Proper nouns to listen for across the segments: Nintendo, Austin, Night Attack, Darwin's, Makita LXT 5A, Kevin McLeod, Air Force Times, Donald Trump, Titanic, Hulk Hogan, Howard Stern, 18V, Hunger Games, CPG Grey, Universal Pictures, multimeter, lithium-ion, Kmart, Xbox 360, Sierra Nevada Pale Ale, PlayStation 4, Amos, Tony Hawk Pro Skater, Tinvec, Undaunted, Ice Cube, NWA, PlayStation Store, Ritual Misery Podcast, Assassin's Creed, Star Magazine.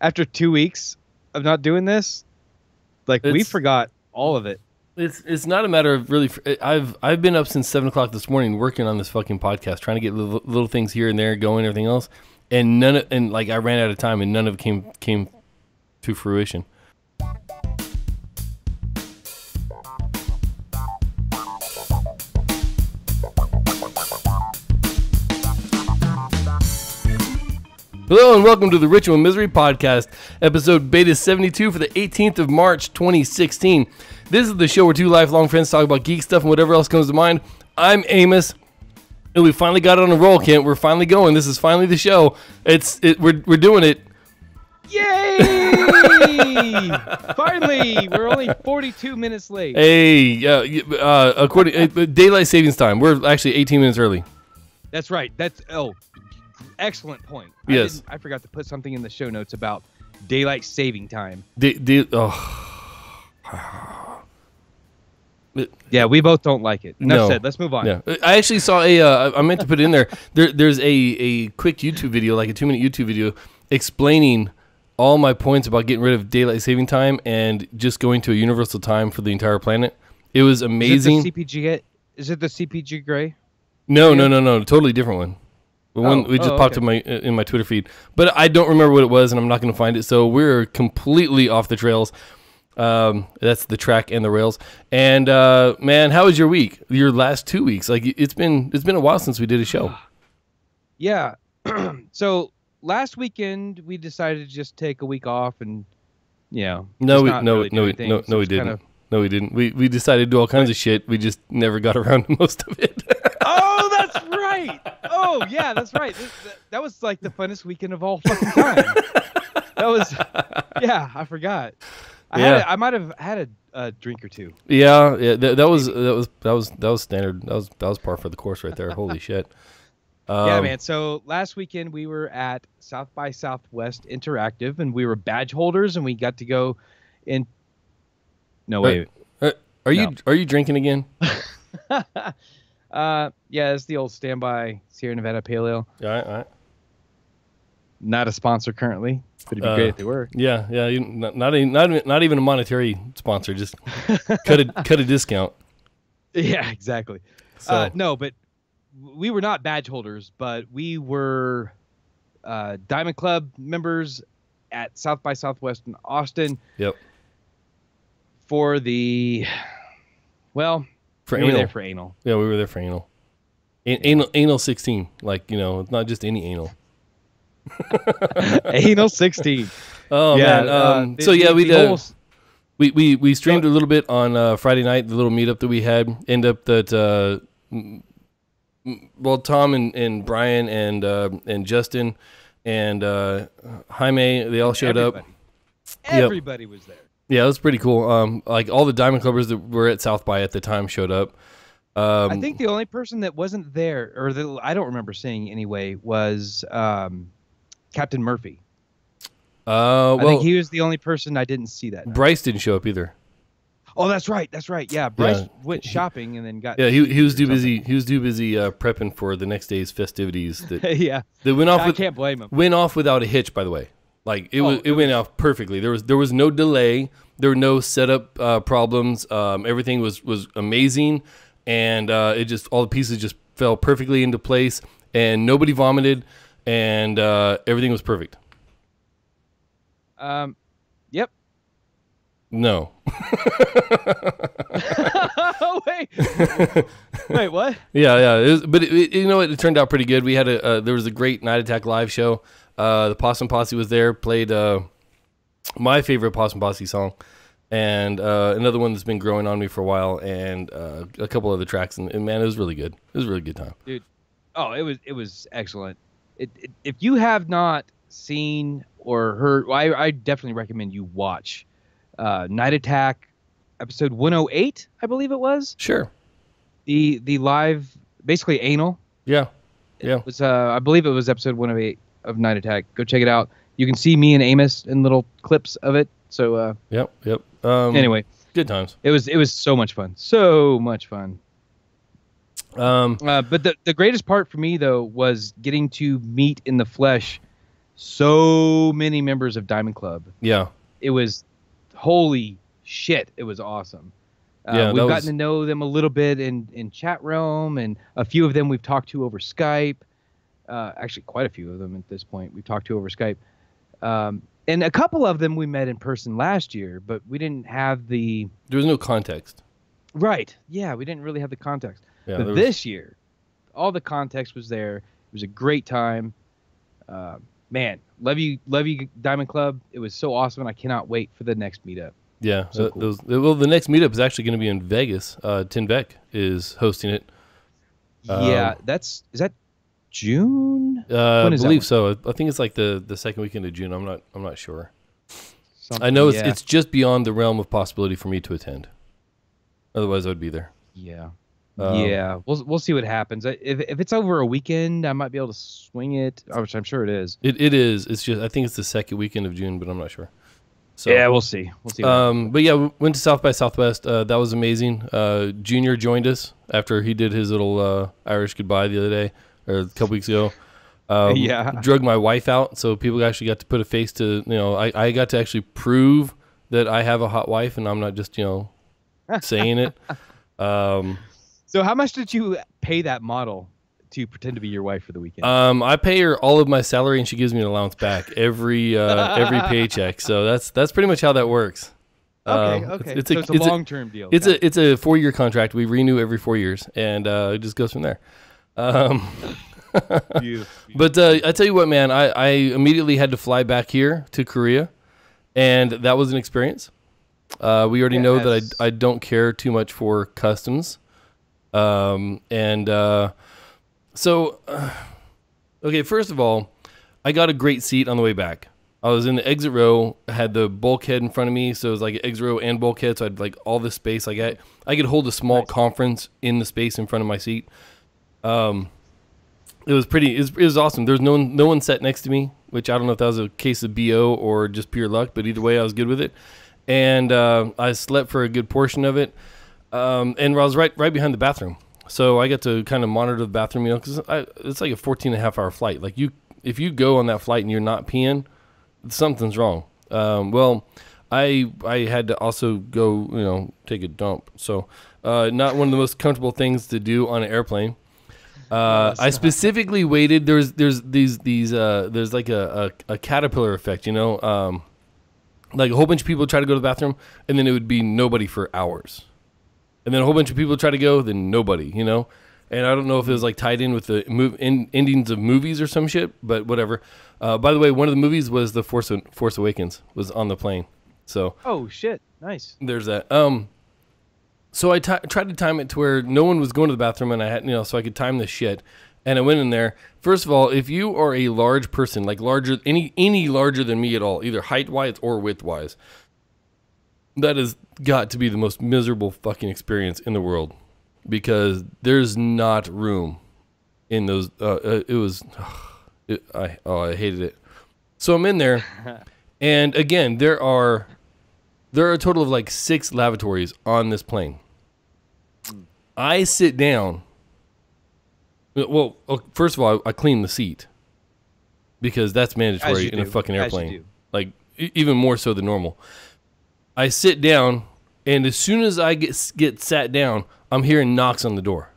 after 2 weeks of not doing this, like we forgot all of it. It's not a matter of really. I've been up since 7 o'clock this morning working on this fucking podcast, trying to get little things here and there going, everything else, and none of, and like I ran out of time, and none of it came to fruition. Hello and welcome to the Ritual Misery Podcast, episode beta 72 for the 18th of March, 2016. This is the show where two lifelong friends talk about geek stuff and whatever else comes to mind. I'm Amos, and we finally got it on a roll, Kent. We're finally going. This is finally the show. We're doing it. Yay! Finally, we're only 42 minutes late. Hey, according daylight savings time, we're actually 18 minutes early. That's right. That's excellent point. Yes. I forgot to put something in the show notes about daylight saving time. Yeah, we both don't like it. Enough said. Let's move on. Yeah. I actually saw a, I meant to put it in there. There's a quick YouTube video, like a 2-minute YouTube video, explaining all my points about getting rid of daylight saving time and just going to a universal time for the entire planet. It was amazing. Is it the CPG gray? No. Totally different one. One just popped in my Twitter feed, but I don't remember what it was, and I'm not going to find it. So we're completely off the trails. That's the track and the rails. And man, how was your week? Your last 2 weeks? Like it's been a while since we did a show. Yeah. So last weekend we decided to just take a week off, and we didn't. We decided to do all kinds of shit. We just never got around to most of it. Oh, that's right. Oh, yeah, that's right. That was like the funnest weekend of all fucking time. That was, yeah, I forgot. I might have had a drink or two. Yeah. That was standard. That was par for the course right there. Holy shit. Yeah, man. So last weekend we were at South by Southwest Interactive, and we were badge holders, and we got to go in. No, wait. Are you drinking again? Yeah, it's the old standby Sierra Nevada Pale Ale. All right. Not a sponsor currently, but it'd be great if they were. Yeah. Not even a monetary sponsor. Just cut a discount. Yeah, exactly. So. No, but we were not badge holders, but we were Diamond Club members at South by Southwest in Austin. Yep. For the, well. We were there for anal. Yeah, we were there for anal. Anal 16. Like, it's not just any anal. Anal 16. Oh, yeah, man. We streamed a little bit on Friday night, the little meetup that we had. Tom and Brian and Justin and Jaime, they all showed up. Everybody was there. Yeah, it was pretty cool. Like all the Diamond Clubbers that were at South by at the time showed up. I think the only person that wasn't there, or that I don't remember seeing anyway, was Captain Murphy. I think he was the only person I didn't see that night. Bryce didn't show up either. Oh, that's right. Yeah, Bryce went shopping and then got. Yeah, he was too busy. He was too busy prepping for the next day's festivities. That, yeah, that went off. I can't blame him. Went off without a hitch, by the way. Like it went off perfectly. There was no delay. There were no setup problems. Everything was amazing, and it just all the pieces just fell perfectly into place, and nobody vomited, and everything was perfect. Yep. No. Wait, what? Yeah. But you know what? It turned out pretty good. We had there was a great Night Attack live show. The Possum Posse was there, played my favorite Possum Posse song, and another one that's been growing on me for a while, and a couple other tracks. And man, it was really good. It was a really good time. Dude, it was excellent. If you have not seen or heard, well, I definitely recommend you watch Night Attack episode 108, I believe it was. Sure. The live, basically anal. Yeah. It was I believe it was episode 108. Of Night Attack. Go check it out. You can see me and Amos in little clips of it. So Yep. Anyway. Good times. It was so much fun. So much fun. But the greatest part for me though was getting to meet in the flesh so many members of Diamond Club. Yeah. It was, holy shit, it was awesome. We've gotten to know them a little bit in chat realm, and a few of them we've talked to over Skype. Actually, quite a few of them at this point we've talked to over Skype. And a couple of them we met in person last year, but we didn't have the... There was no context. Right. Yeah, we didn't really have the context. Yeah, but this year, all the context was there. It was a great time. Man, love you, Diamond Club. It was so awesome, and I cannot wait for the next meetup. Yeah. So cool. Well, the next meetup is actually going to be in Vegas. Tinvec is hosting it. Yeah, is that June? I believe so. I think it's like the second weekend of June. I'm not sure. I know it's just beyond the realm of possibility for me to attend. Otherwise, I would be there. Yeah. Yeah. We'll see what happens. If it's over a weekend, I might be able to swing it, which I'm sure it is. It is. It's just, I think it's the second weekend of June, but I'm not sure. So, yeah, we'll see. We'll see. But yeah, we went to South by Southwest. That was amazing. Junior joined us after he did his little Irish goodbye the other day, or a couple weeks ago. Yeah. Drug my wife out, so people actually got to put a face to, I got to actually prove that I have a hot wife and I'm not just, saying it. So how much did you pay that model to pretend to be your wife for the weekend? I pay her all of my salary, and she gives me an allowance back every paycheck. So that's pretty much how that works. Okay. It's a long-term deal. It's a 4-year contract. We renew every 4 years, and it just goes from there. But I tell you what, man, I immediately had to fly back here to Korea, and that was an experience. We already know that I don't care too much for customs. Okay, first of all, I got a great seat on the way back. I was in the exit row, had the bulkhead in front of me, so it was like exit row and bulkhead, so I had like all this space. Like I could hold a small conference in the space in front of my seat. It was awesome. There's no one sat next to me, which I don't know if that was a case of BO or just pure luck, but either way I was good with it. And I slept for a good portion of it. And I was right behind the bathroom. So I got to kind of monitor the bathroom, because it's like a 14.5-hour flight. Like if you go on that flight and you're not peeing, something's wrong. I had to also go, take a dump. So not one of the most comfortable things to do on an airplane. I specifically waited. There's like a caterpillar effect, like a whole bunch of people try to go to the bathroom, and then it would be nobody for hours. And then a whole bunch of people try to go, then nobody, And I don't know if it was like tied in with the endings of movies or some shit, but whatever. By the way, one of the movies was the Force Awakens was on the plane. So oh shit, nice. There's that. So I tried to time it to where no one was going to the bathroom, and I had so I could time this shit. And I went in there. First of all, if you are a large person, like larger any larger than me at all, either height wise or width wise, that has got to be the most miserable fucking experience in the world, because there's not room in those. I hated it. So I'm in there, and again, there are a total of like 6 lavatories on this plane. I sit down. Well, first of all, I clean the seat, because that's mandatory in a fucking airplane, like even more so than normal. I sit down, and as soon as I get sat down, I'm hearing knocks on the door.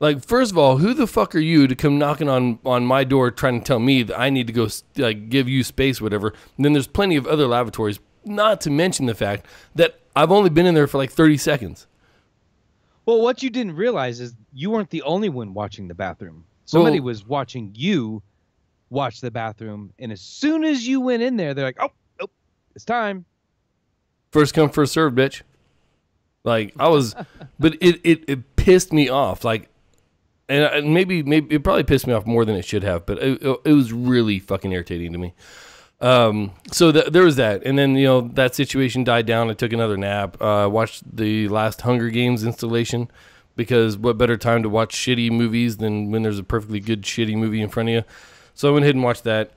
Like, first of all, who the fuck are you to come knocking on my door trying to tell me that I need to go, like, give you space, whatever? And then there's plenty of other lavatories, not to mention the fact that I've only been in there for like 30 seconds. Well, what you didn't realize is you weren't the only one watching the bathroom. Somebody was watching you watch the bathroom, and as soon as you went in there, they're like, oh. It's time. First come, first serve, bitch. Like I was, but it pissed me off. Like, and maybe it probably pissed me off more than it should have. But it was really fucking irritating to me. So there was that, and then that situation died down. I took another nap. I watched the last Hunger Games installation, because what better time to watch shitty movies than when there's a perfectly good shitty movie in front of you? So I went ahead and watched that.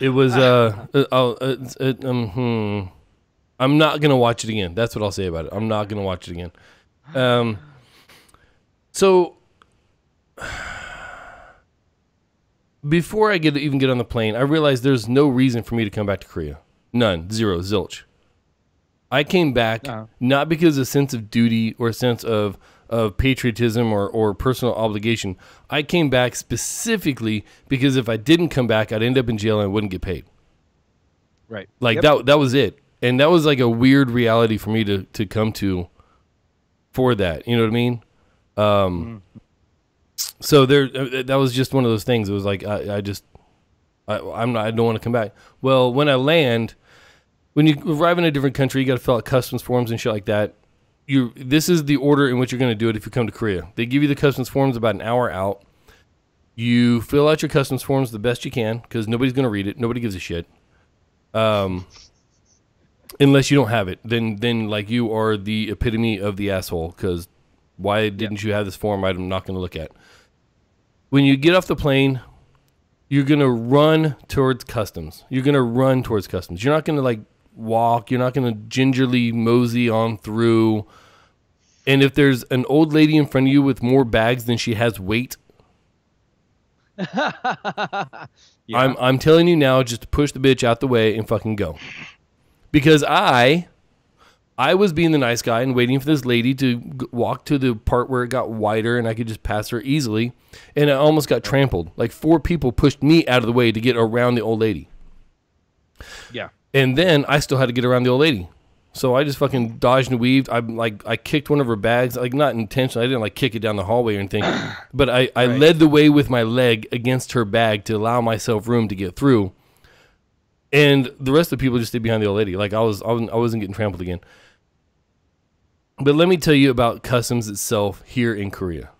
It was I'm not gonna watch it again. That's what I'll say about it. I'm not gonna watch it again. So before I even get on the plane, I realized there's no reason for me to come back to Korea. None. Zero. Zilch. I came back not because of a sense of duty or a sense of patriotism or personal obligation. I came back specifically because if I didn't come back, I'd end up in jail and I wouldn't get paid. Right. Like that was it. And that was like a weird reality for me to come to for that. You know what I mean? So that was just one of those things. It was like, I don't want to come back. Well, when I land, when you arrive in a different country, you got to fill out customs forms and shit like that. This is the order in which you're going to do it if you come to Korea. They give you the customs forms about an hour out. You fill out your customs forms the best you can because nobody's going to read it. Nobody gives a shit. Unless you don't have it. Then like you are the epitome of the asshole because why didn't you have this form? I'm not going to look at. When you get off the plane, you're going to run towards customs. You're going to run towards customs. You're not going to like walk. You're not going to gingerly mosey on through. And if there's an old lady in front of you with more bags than she has weight, I'm telling you now, just push the bitch out the way and fucking go. Because I was being the nice guy and waiting for this lady to walk to the part where it got wider and I could just pass her easily. And I almost got trampled. Like 4 people pushed me out of the way to get around the old lady. Yeah. And then I still had to get around the old lady. So I just fucking dodged and weaved. I kicked one of her bags, like not intentionally. I didn't like kick it down the hallway or anything. But I led the way with my leg against her bag to allow myself room to get through. And the rest of the people just stayed behind the old lady. Like I wasn't getting trampled again. But let me tell you about customs itself here in Korea.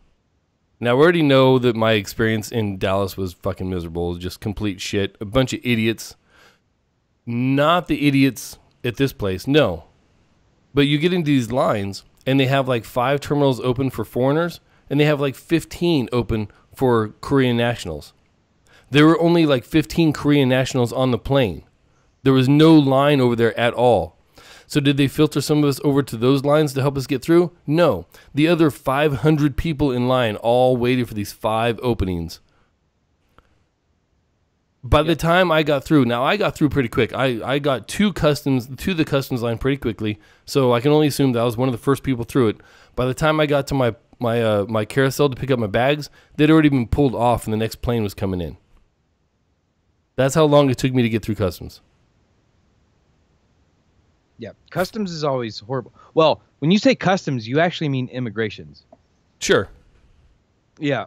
Now, we already know that my experience in Dallas was fucking miserable. Just complete shit. A bunch of idiots. Not the idiots at this place. No. But you get into these lines, and they have like 5 terminals open for foreigners, and they have like 15 open for Korean nationals. There were only like 15 Korean nationals on the plane. There was no line over there at all. So did they filter some of us over to those lines to help us get through? No. The other 500 people in line all waited for these 5 openings. By the time I got through, now I got through pretty quick. I got to the customs line pretty quickly, so I can only assume that I was one of the first people through it. By the time I got to my carousel to pick up my bags, they'd already been pulled off and the next plane was coming in. That's how long it took me to get through customs. Yeah, customs is always horrible. Well, when you say customs, you actually mean immigrations. Sure. Yeah,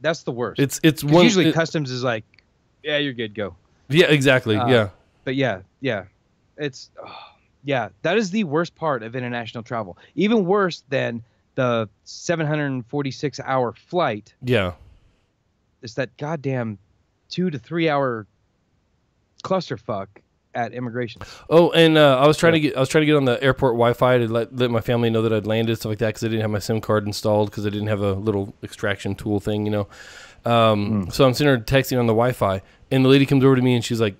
that's the worst. It's one, usually customs is like, yeah, you're good, go. Yeah, exactly. Yeah. But yeah, it's yeah, that is the worst part of international travel. Even worse than the 746-hour flight. Yeah. It's that goddamn 2 to 3 hour clusterfuck at immigration. Oh, and I was trying to get on the airport Wi-Fi to let my family know that I'd landed, stuff like that, because I didn't have my SIM card installed because I didn't have a little extraction tool thing, you know. So I'm sitting there texting on the Wi-Fi, and the lady comes over to me and she's like,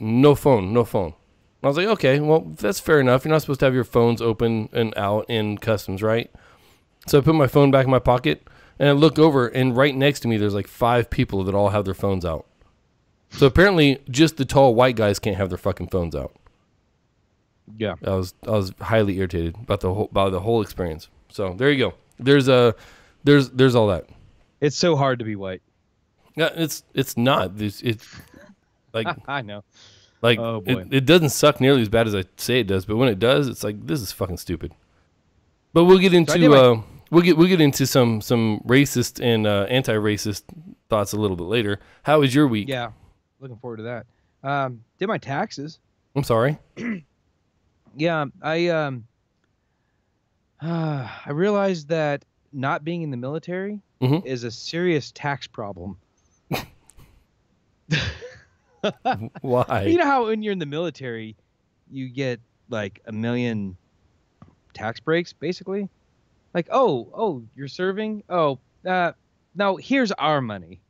"No phone, no phone." And I was like, "Okay, well that's fair enough. You're not supposed to have your phones open and out in customs, right?" So I put my phone back in my pocket and I look over, and right next to me there's like 5 people that all have their phones out. So apparently, just the tall white guys can't have their fucking phones out. Yeah, I was highly irritated about the whole experience. So there you go. There's all that. It's so hard to be white. Yeah, it's not. It's like I know. Like oh boy. It doesn't suck nearly as bad as I say it does, but when it does, it's like this is fucking stupid. But we'll get into we'll get into some racist and anti-racist thoughts a little bit later. How was your week? Yeah. Looking forward to that. Did my taxes. I'm sorry. Yeah, I realized that not being in the military is a serious tax problem. Why? You know how when you're in the military, you get like 1 million tax breaks, basically? Like, oh, you're serving? Oh, now here's our money.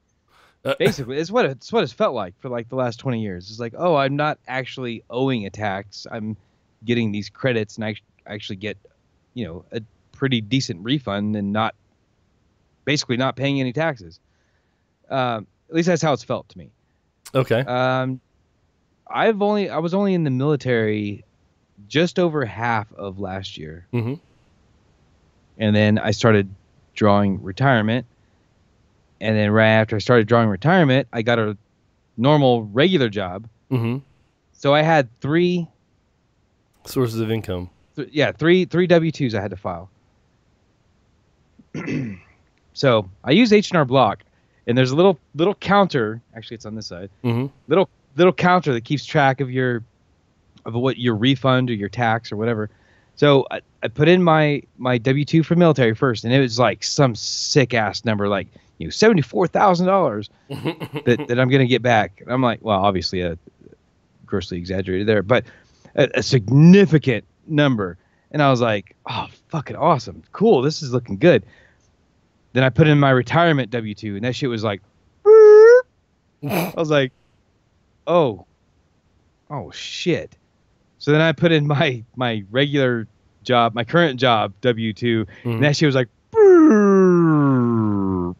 Basically, it's what it's felt like for like the last 20 years. It's like, oh, I'm not actually owing a tax. I'm getting these credits, and I actually get, you know, a pretty decent refund and not paying any taxes. At least that's how it's felt to me. Okay. I was only in the military just over half of last year. Mm-hmm. And then I started drawing retirement. And then right after I started drawing retirement, I got a normal, regular job. Mm-hmm. So I had three sources of income. Three W-2s I had to file. So I use H&R Block, and there's a little counter. Actually, it's on this side. Mm-hmm. Little counter that keeps track of your refund or your tax or whatever. So I put in my W-2 for military first, and it was like some sick ass number, like $74,000 that I'm gonna get back. And I'm like, well, obviously grossly exaggerated there, but a significant number. And I was like, oh, fucking awesome, cool, this is looking good. Then I put in my retirement W-2, and that shit was like, I was like, oh shit. So then I put in my regular job, my current job W-2, and that shit was like,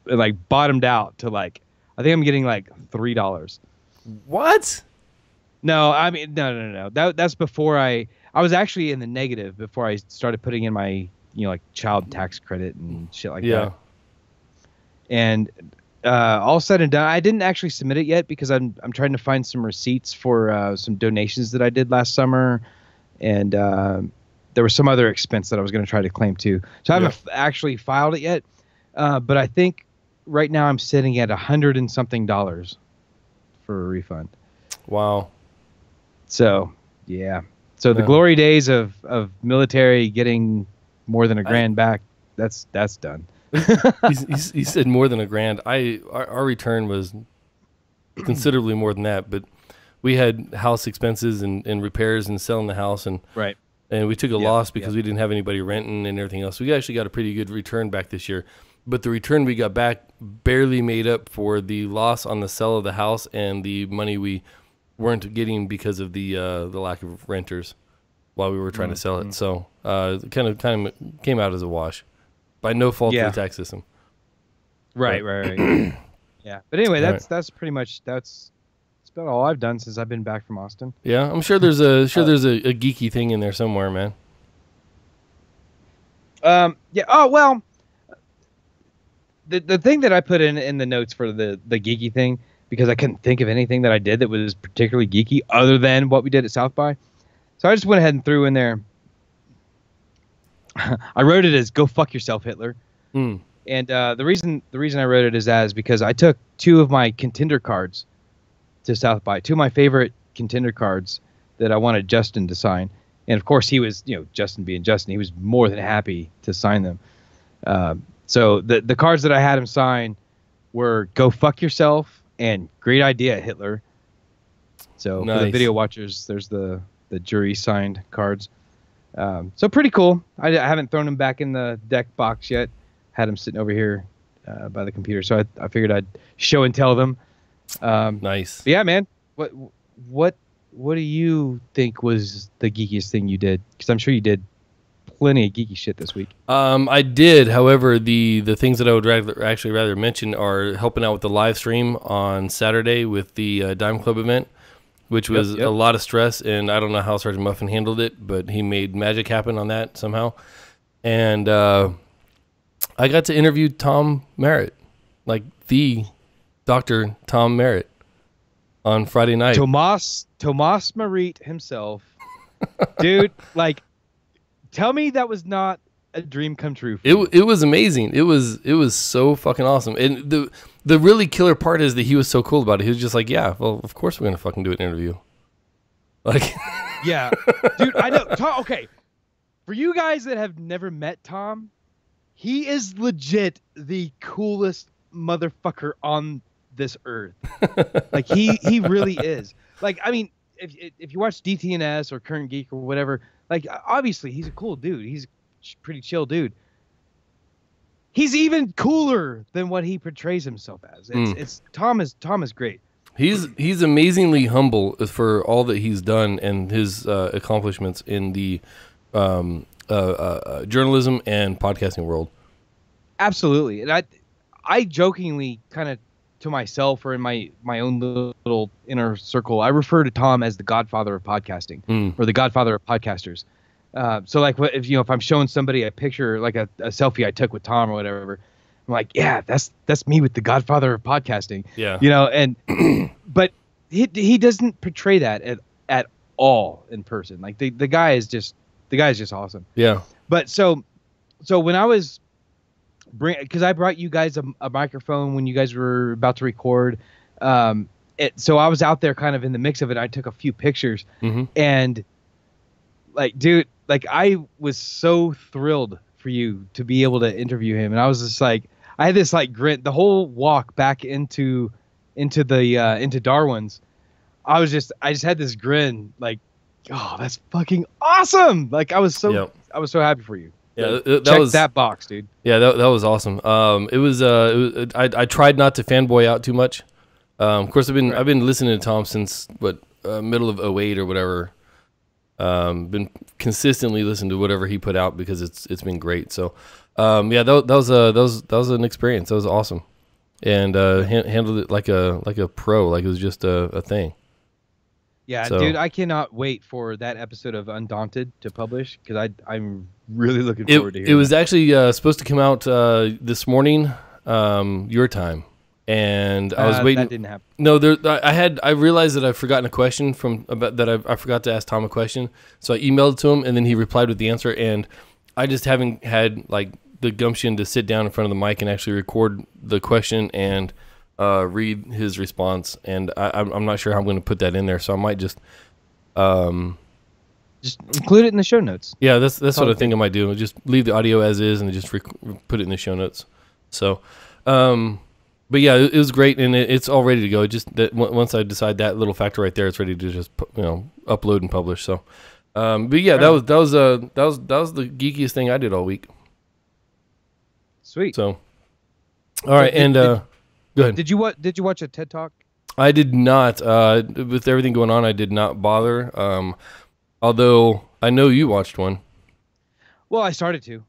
and like bottomed out to like, I think I'm getting like $3. What? No, I mean, no. That's before I was actually in the negative before I started putting in my, like child tax credit and shit like that. And all said and done, I didn't actually submit it yet because I'm trying to find some receipts for some donations that I did last summer, and there was some other expense that I was going to try to claim too. So I haven't actually filed it yet, but I think right now I'm sitting at $100 and something for a refund. Wow. So yeah. So the glory days of military getting more than $1,000 back, that's done. He said more than $1,000. Our return was considerably more than that, but we had house expenses and repairs and selling the house, and and we took a loss because we didn't have anybody renting and everything else. We actually got a pretty good return back this year, but the return we got back barely made up for the loss on the sale of the house and the money we weren't getting because of the lack of renters while we were trying to sell it. So it kind of came out as a wash by no fault of the tax system. Right. Yeah. But anyway, that's about all I've done since I've been back from Austin. Yeah, I'm sure there's a geeky thing in there somewhere, man. Oh well, the thing that I put in the notes for the geeky thing, because I couldn't think of anything that I did that was particularly geeky other than what we did at South By. So I just went ahead and threw in there. I wrote it as "Go fuck yourself, Hitler." Mm. And the reason I wrote it as that is because I took two of my Contender cards to South By, two of my favorite Contender cards that I wanted Justin to sign. And of course he was, Justin being Justin, he was more than happy to sign them. So the cards that I had him sign were "Go fuck yourself" and "Great idea, Hitler." So nice. For the video watchers, there's the jury signed cards. So pretty cool. I haven't thrown him back in the deck box yet. Had him sitting over here by the computer, so I figured I'd show and tell them. Nice. Yeah, man. What do you think was the geekiest thing you did? Because I'm sure you did plenty of geeky shit this week. I did. However, the things that I would rather mention are helping out with the live stream on Saturday with the Diamond Club event, which was a lot of stress, and I don't know how Sergeant Muffin handled it, but he made magic happen on that somehow. And I got to interview Tom Merritt, like the Dr. Tom Merritt, on Friday night. Tomas Merritt himself. Dude, like, tell me that was not a dream come true for you. It was amazing. It was so fucking awesome. And the really killer part is that he was so cool about it. He was just like, yeah, well, of course we're gonna fucking do an interview. Like, yeah, dude, I know. Tom, okay, for you guys that have never met Tom, he is legit the coolest motherfucker on this earth. Like, he really is. Like, I mean, if you watch DTNS or Current Geek or whatever, like, obviously he's a cool dude. He's pretty chill dude. He's even cooler than what he portrays himself as. Tom is great. He's amazingly humble for all that he's done and his accomplishments in the journalism and podcasting world. Absolutely. And I jokingly kind of to myself or in my own little inner circle, I refer to Tom as the godfather of podcasting or the godfather of podcasters. So like if I'm showing somebody a picture, like a selfie I took with Tom or whatever, I'm like, yeah, that's me with the godfather of podcasting. Yeah. You know, and but he doesn't portray that at all in person. Like the guy is just awesome. Yeah. But so when I was because I brought you guys a microphone when you guys were about to record. So I was out there kind of in the mix of it. I took a few pictures and like, dude, like I was so thrilled for you to be able to interview him. And I was just like, I had this like grin the whole walk back into Darwin's. I just had this grin like, oh, that's fucking awesome. Like I was so happy for you. Yeah, check that box, dude. Yeah, that was awesome. I tried not to fanboy out too much. Of course, I've been listening to Tom since middle of 08 or whatever. Been consistently listening to whatever he put out because it's been great. So, yeah, that was an experience. That was awesome, and handled it like a pro. Like it was just a thing. Yeah, so, dude, I cannot wait for that episode of Undaunted to publish because I'm really looking forward to hearing it. It was actually supposed to come out this morning, your time, and I was waiting. That didn't happen. No, I realized that I've forgotten a question I forgot to ask Tom a question, so I emailed it to him, and then he replied with the answer, and I just haven't had like the gumption to sit down in front of the mic and actually record the question and. Read his response, and I'm not sure how I'm going to put that in there, so I might just include it in the show notes. Yeah, that's what I think I might do. Just leave the audio as is and just put it in the show notes. So, but yeah, it was great, and it's all ready to go. Just that once I decide that little factor right there, it's ready to just upload and publish. So, but yeah, that was the geekiest thing I did all week. Sweet. So, all right, and. Did you watch a TED Talk? I did not. With everything going on, I did not bother. Although I know you watched one. Well, I started to.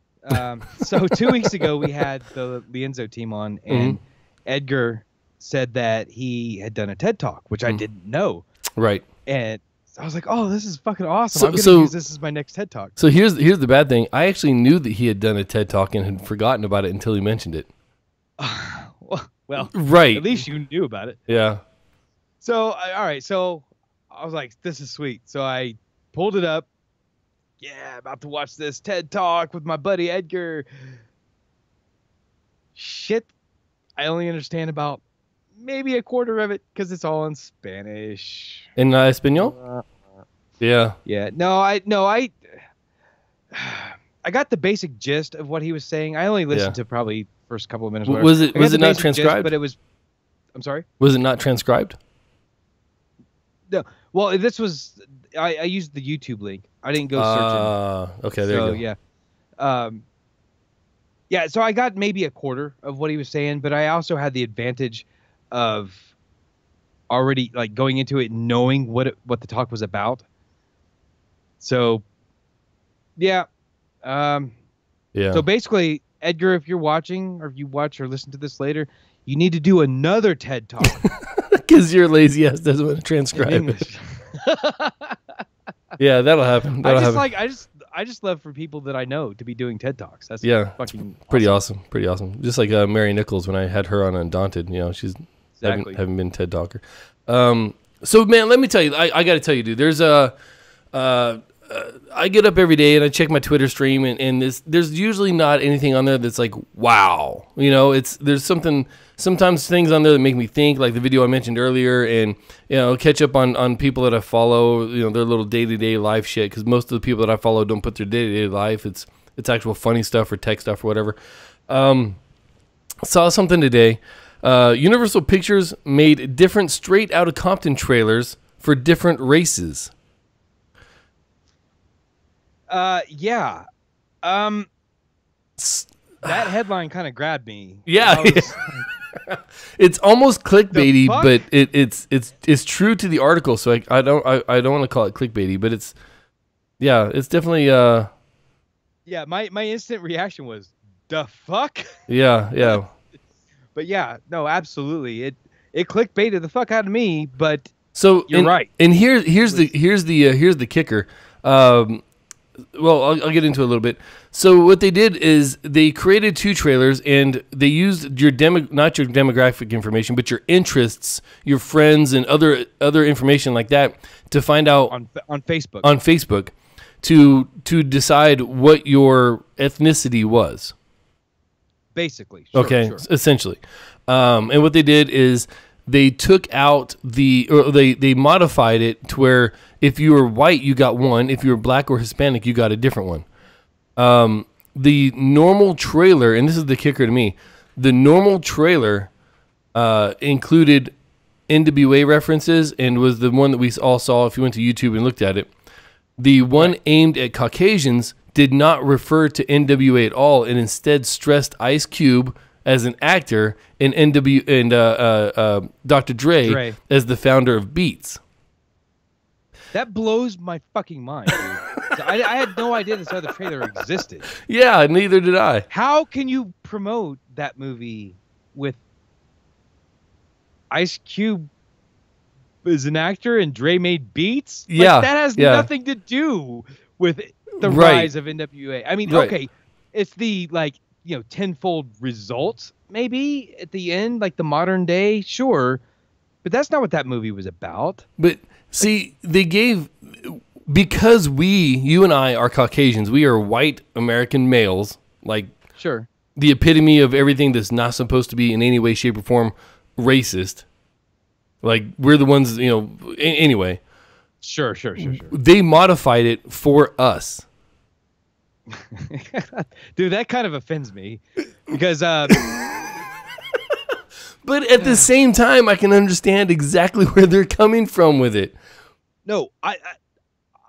So 2 weeks ago, we had the Lienzo team on, and Edgar said that he had done a TED Talk, which I didn't know. Right. And I was like, oh, this is fucking awesome. I'm going to use this as my next TED Talk. So here's the bad thing. I actually knew that he had done a TED Talk and had forgotten about it until he mentioned it. Well, right. At least you knew about it. Yeah. So, all right. So I was like, this is sweet. So I pulled it up. Yeah, about to watch this TED Talk with my buddy Edgar. Shit. I only understand about maybe a quarter of it because it's all in Spanish. In Espanol? Yeah. Yeah. I got the basic gist of what he was saying. I only listened to probably... first couple of minutes. Was it not transcribed? Gist, but it was. I'm sorry. Was it not transcribed? No. Well, this was. I used the YouTube link. I didn't go searching. Okay. There you go. Yeah. Yeah. So I got maybe a quarter of what he was saying, but I also had the advantage of already like going into it, knowing what the talk was about. So. Yeah. Yeah. So basically. Edgar, if you're watching or if you watch or listen to this later, you need to do another TED Talk. Because your lazy ass doesn't want to transcribe it. Yeah, that'll happen. I just love for people that I know to be doing TED Talks. That's fucking pretty awesome. Pretty awesome. Just like Mary Nichols when I had her on Undaunted, you know, she's exactly. haven't been TED Talker. So man, let me tell you, I got to tell you, dude, there's I get up every day and I check my Twitter stream, and there's usually not anything on there that's like, wow, you know, there's sometimes things on there that make me think, like the video I mentioned earlier, and, you know, catch up on people that I follow, you know, their little day-to-day life shit. 'Cause most of the people that I follow don't put their day-to-day life. It's actual funny stuff or tech stuff or whatever. Saw something today. Universal Pictures made different Straight Outta Compton trailers for different races. That headline kind of grabbed me. Yeah, it's almost clickbaity, but it's true to the article. So I don't want to call it clickbaity, but it's definitely My instant reaction was, "The fuck." Yeah, yeah. But yeah, no, absolutely. It clickbaited the fuck out of me, but so you're right. And here's the kicker. Well, I'll get into it a little bit. So what they did is they created two trailers, and they used your not your demographic information, but your interests, your friends, and other information like that to find out on Facebook. On Facebook, to decide what your ethnicity was. Basically, sure, okay, sure. Essentially, and what they did is they took out the, or they modified it to where if you were white, you got one. If you were black or Hispanic, you got a different one. The normal trailer, and this is the kicker to me, the normal trailer included NWA references and was the one that we all saw if you went to YouTube and looked at it. The one aimed at Caucasians did not refer to NWA at all and instead stressed Ice Cube as an actor, and Dr. Dre as the founder of Beats. That blows my fucking mind, dude. So I had no idea this other trailer existed. Yeah, neither did I. How can you promote that movie with Ice Cube as an actor and Dre made Beats? Like, yeah, that has nothing to do with the rise of NWA. I mean, okay, it's the, like, you know, tenfold results maybe at the end, like the modern day, sure, but that's not what that movie was about. But see, they gave, because you and I are Caucasians, we are white American males, like, sure, the epitome of everything that's not supposed to be in any way, shape, or form racist. Like, we're the ones, you know, anyway. Sure, sure, sure, sure. They modified it for us. Dude, that kind of offends me because but at the same time I can understand exactly where they're coming from with it. No, I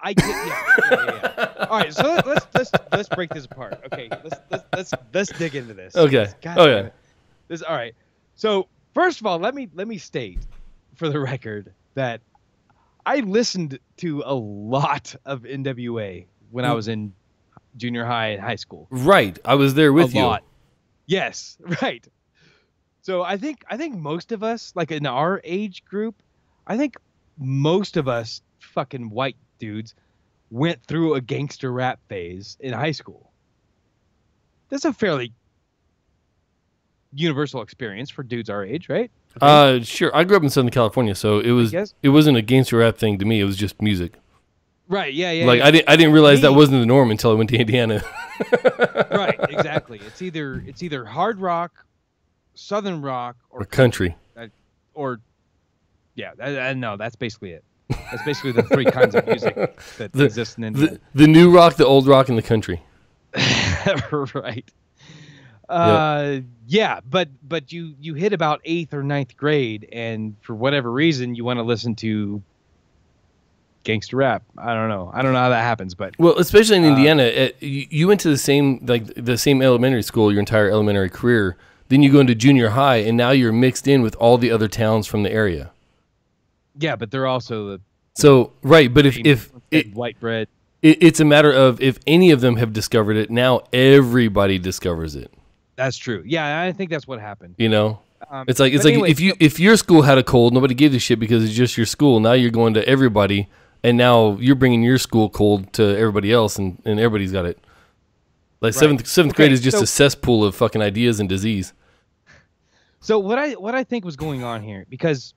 get, yeah. All right, so let's break this apart. Okay, let's dig into this. Okay. God, oh yeah. This, all right. So, first of all, let me state for the record that I listened to a lot of NWA when I was in junior high and high school. Right. I was there with you. A lot. Yes. Right. So I think most of us, like in our age group, I think most of us fucking white dudes went through a gangster rap phase in high school. That's a fairly universal experience for dudes our age, right? Okay. Sure. I grew up in Southern California, so it wasn't a gangster rap thing to me. It was just music. Right, yeah, yeah. Like, yeah. I didn't realize that wasn't the norm until I went to Indiana. Right, exactly. It's either hard rock, southern rock, or country. Or yeah, no, that's basically it. That's basically the three kinds of music that exists in Indiana. The new rock, the old rock, and the country. Right. Yep. Yeah, but you hit about 8th or 9th grade, and for whatever reason you want to listen to gangster rap. I don't know. I don't know how that happens, but well, especially in Indiana, you went to the same elementary school your entire elementary career. Then you go into junior high, and now you're mixed in with all the other towns from the area. Yeah, but they're also right. But if white bread, it's a matter of if any of them have discovered it. Now everybody discovers it. That's true. Yeah, I think that's what happened. You know. It's like anyway, if your school had a cold, nobody gives a shit because it's just your school. Now you're going to everybody. And now you're bringing your school cold to everybody else, and everybody's got it. Like seventh grade is just a cesspool of fucking ideas and disease. So what I think was going on here, because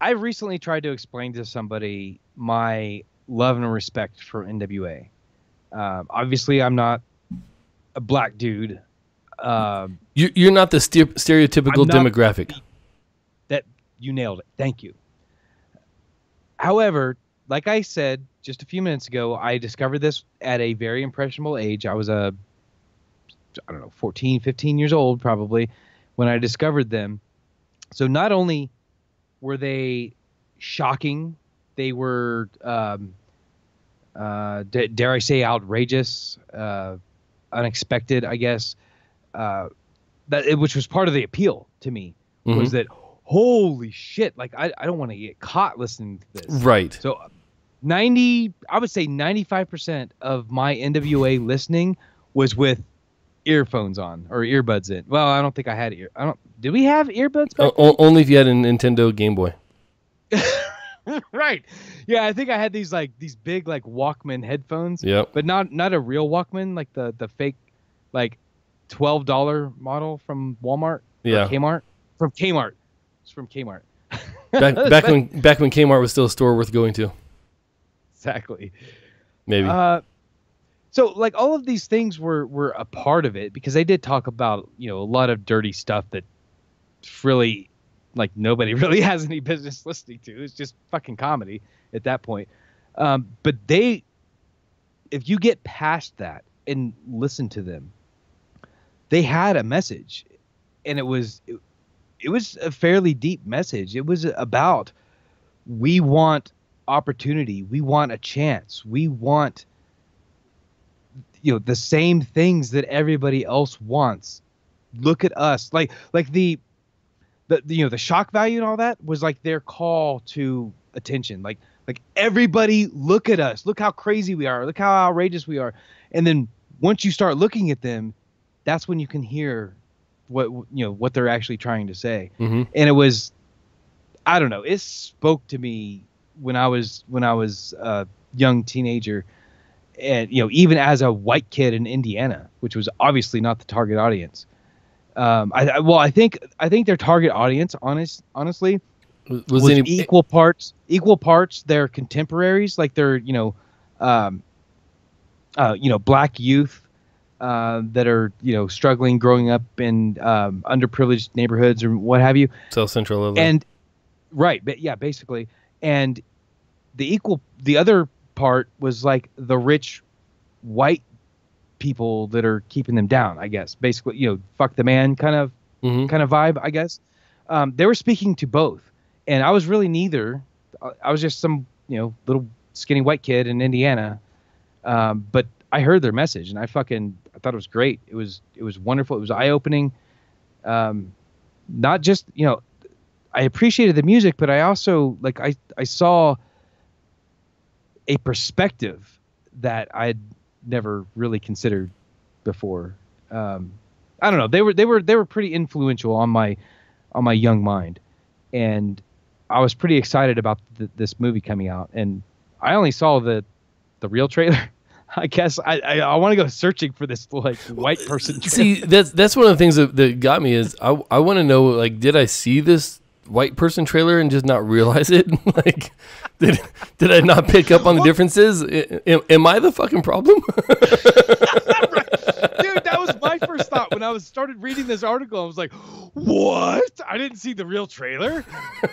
I recently tried to explain to somebody my love and respect for NWA. Obviously, I'm not a black dude. You're not the stereotypical demographic. That you nailed it. Thank you. However, like I said just a few minutes ago, I discovered this at a very impressionable age. I was, I don't know, 14, 15 years old probably when I discovered them. So not only were they shocking, they were, dare I say, outrageous, unexpected, I guess, which was part of the appeal to me, mm-hmm. was that, holy shit, like I don't want to get caught listening to this. Right. So 95% of my NWA listening was with earphones on or earbuds in. Well, I don't think I had Did we have earbuds back then? Only if you had a Nintendo Game Boy. Right. Yeah, I think I had these like these big like Walkman headphones. Yep. But not a real Walkman, like the fake like $12 model from Walmart. Yeah. Kmart. From Kmart. It's from Kmart. back when Kmart was still a store worth going to. Exactly. Maybe. So like all of these things were a part of it, because they did talk about, you know, a lot of dirty stuff that really like nobody really has any business listening to. It's just fucking comedy at that point. But they, if you get past that and listen to them, they had a message, and it was a fairly deep message. It was about, we want opportunity. We want a chance. We want, you know, the same things that everybody else wants. Look at us. Like the you know, the shock value and all that was like their call to attention. Like everybody, look at us. Look how crazy we are. Look how outrageous we are. And then once you start looking at them, that's when you can hear what, you know, what they're actually trying to say. Mm-hmm. And it was, I don't know, it spoke to me when I was a young teenager. And, you know, even as a white kid in Indiana, which was obviously not the target audience. I think their target audience, honestly, was equal parts their contemporaries, like their, you know, black youth that are, you know, struggling, growing up in underprivileged neighborhoods or what have you. South Central Illinois. And right, but yeah, basically, and the other part was like the rich white people that are keeping them down, I guess. Basically, you know, fuck the man kind of vibe, I guess. They were speaking to both, and I was really neither. I was just some, you know, little skinny white kid in Indiana, but I heard their message, and I thought it was great. It was wonderful. It was eye opening. Not just, you know, I appreciated the music, but I also like I saw a perspective that I'd never really considered before. I don't know. They were pretty influential on my young mind, and I was pretty excited about this movie coming out. And I only saw the real trailer. I guess I want to go searching for this like white person trailer. See, that's one of the things that got me is I want to know, like, did I see this white person trailer and just not realize it? Like, did I not pick up on the differences? Am I the fucking problem? Right. Dude, that was my first thought when I started reading this article. I was like, what? I didn't see the real trailer?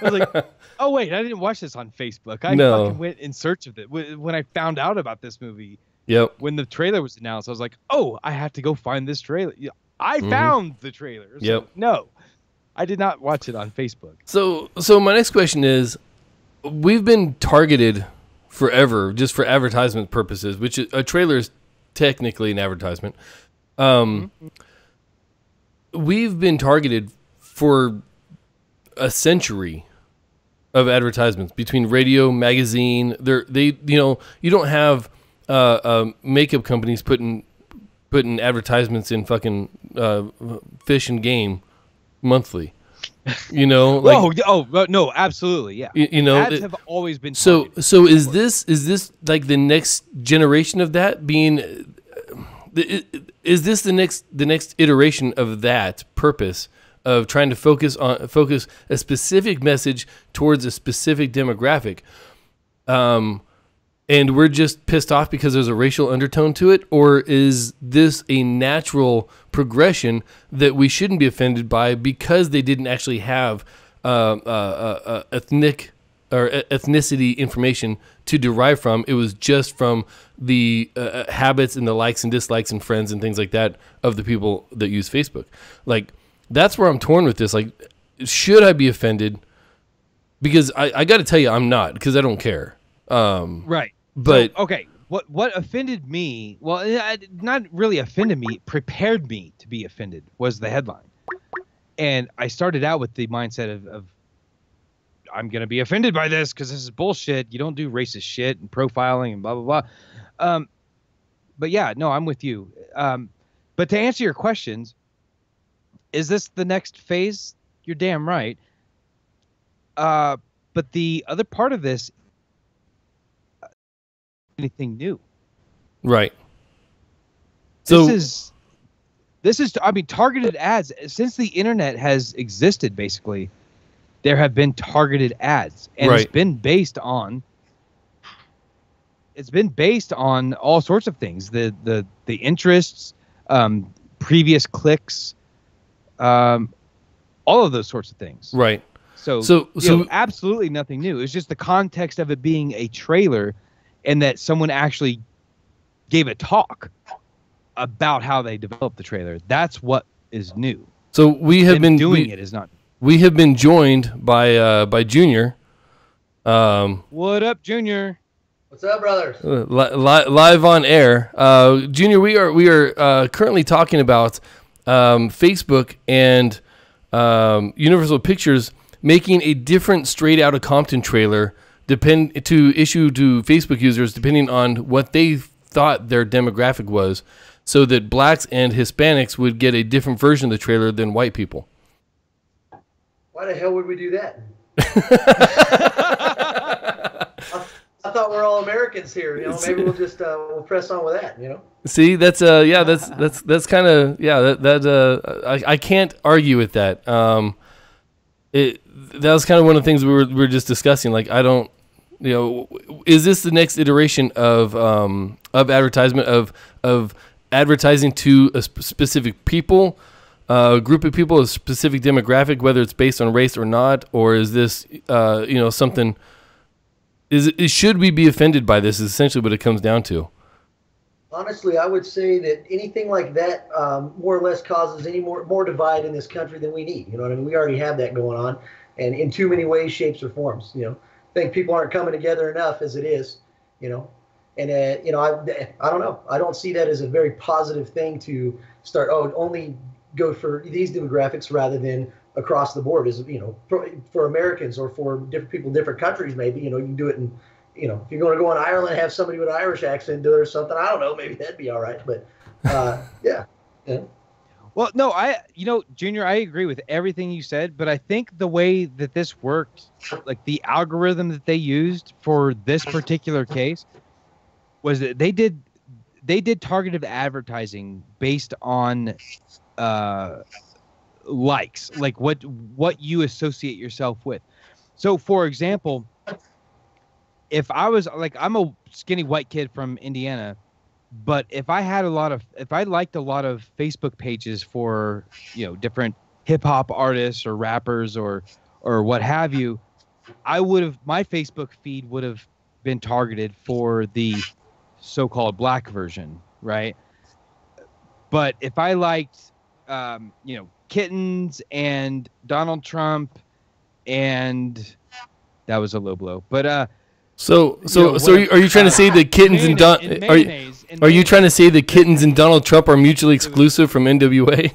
I was like, oh wait, I didn't watch this on Facebook. I fucking went in search of it. When I found out about this movie, yep, when the trailer was announced, I was like, oh, I have to go find this trailer. I found the trailer. So yep. No, I did not watch it on Facebook. So my next question is, we've been targeted forever just for advertisement purposes, which a trailer is technically an advertisement. We've been targeted for a century of advertisements between radio, magazine. You know, you don't have makeup companies putting advertisements in fucking Fish and Game monthly. You know, like, oh no, absolutely, yeah. You know, ads have always been targeted. So is this like the next generation of that being? Is this the next iteration of that purpose of trying to focus a specific message towards a specific demographic? And we're just pissed off because there's a racial undertone to it? Or is this a natural progression that we shouldn't be offended by because they didn't actually have ethnic or ethnicity information to derive from? It was just from the habits and the likes and dislikes and friends and things like that of the people that use Facebook. Like, that's where I'm torn with this. Like, should I be offended? Because I got to tell you, I'm not, because I don't care. Right. But so, okay, what offended me? Well, not really offended me. Prepared me to be offended was the headline, and I started out with the mindset of I'm gonna be offended by this because this is bullshit. You don't do racist shit and profiling and blah blah blah. But yeah, no, I'm with you. But to answer your questions, is this the next phase? You're damn right. But the other part of this, anything new. Right. So this is, I mean, targeted ads. Since the internet has existed, basically, there have been targeted ads, and right. it's been based on all sorts of things. The interests, previous clicks, all of those sorts of things. Right. So absolutely nothing new. It's just the context of it being a trailer, and that someone actually gave a talk about how they developed the trailer. That's what is new. So we have been doing it is not. We have been joined by Junior. What up, Junior? What's up, brothers? Live on air, Junior. We are currently talking about Facebook and Universal Pictures making a different Straight Outta Compton trailer to issue to Facebook users depending on what they thought their demographic was, so that blacks and Hispanics would get a different version of the trailer than white people. Why the hell would we do that? I thought we're all Americans here. You know, maybe we'll just we'll press on with that. You know. See, that's yeah, that's kind of yeah. I can't argue with that. That was kind of one of the things we were just discussing. Like, I don't, you know, is this the next iteration of advertisement of advertising to a specific people? A group of people, a specific demographic, whether it's based on race or not, or is this, you know, something? Should we be offended by this? Is essentially what it comes down to. Honestly, I would say that anything like that more or less causes any more divide in this country than we need. You know what I mean? We already have that going on, and in too many ways, shapes, or forms. You know, I think people aren't coming together enough as it is. You know. And, you know, I don't know. I don't see that as a very positive thing to start, oh, only go for these demographics rather than across the board. Is, you know, for Americans or for different people, different countries, maybe, you know, you can do it in, you know, if you're going to go in Ireland, have somebody with an Irish accent do it or something. I don't know. Maybe that'd be all right. But, yeah. Yeah. Well, no, you know, Junior, I agree with everything you said, but I think the way that this worked, like the algorithm that they used for this particular case, was that they did targeted advertising based on likes, like what you associate yourself with. So, for example, if I was like, I'm a skinny white kid from Indiana, but if I liked a lot of Facebook pages for, you know, different hip hop artists or rappers or what have you, my Facebook feed would have been targeted for the so-called black version, right? But if I liked, you know, kittens and Donald Trump, and that was a low blow. But are you trying to say the kittens and are you trying to say the kittens and Donald Trump are mutually exclusive from NWA?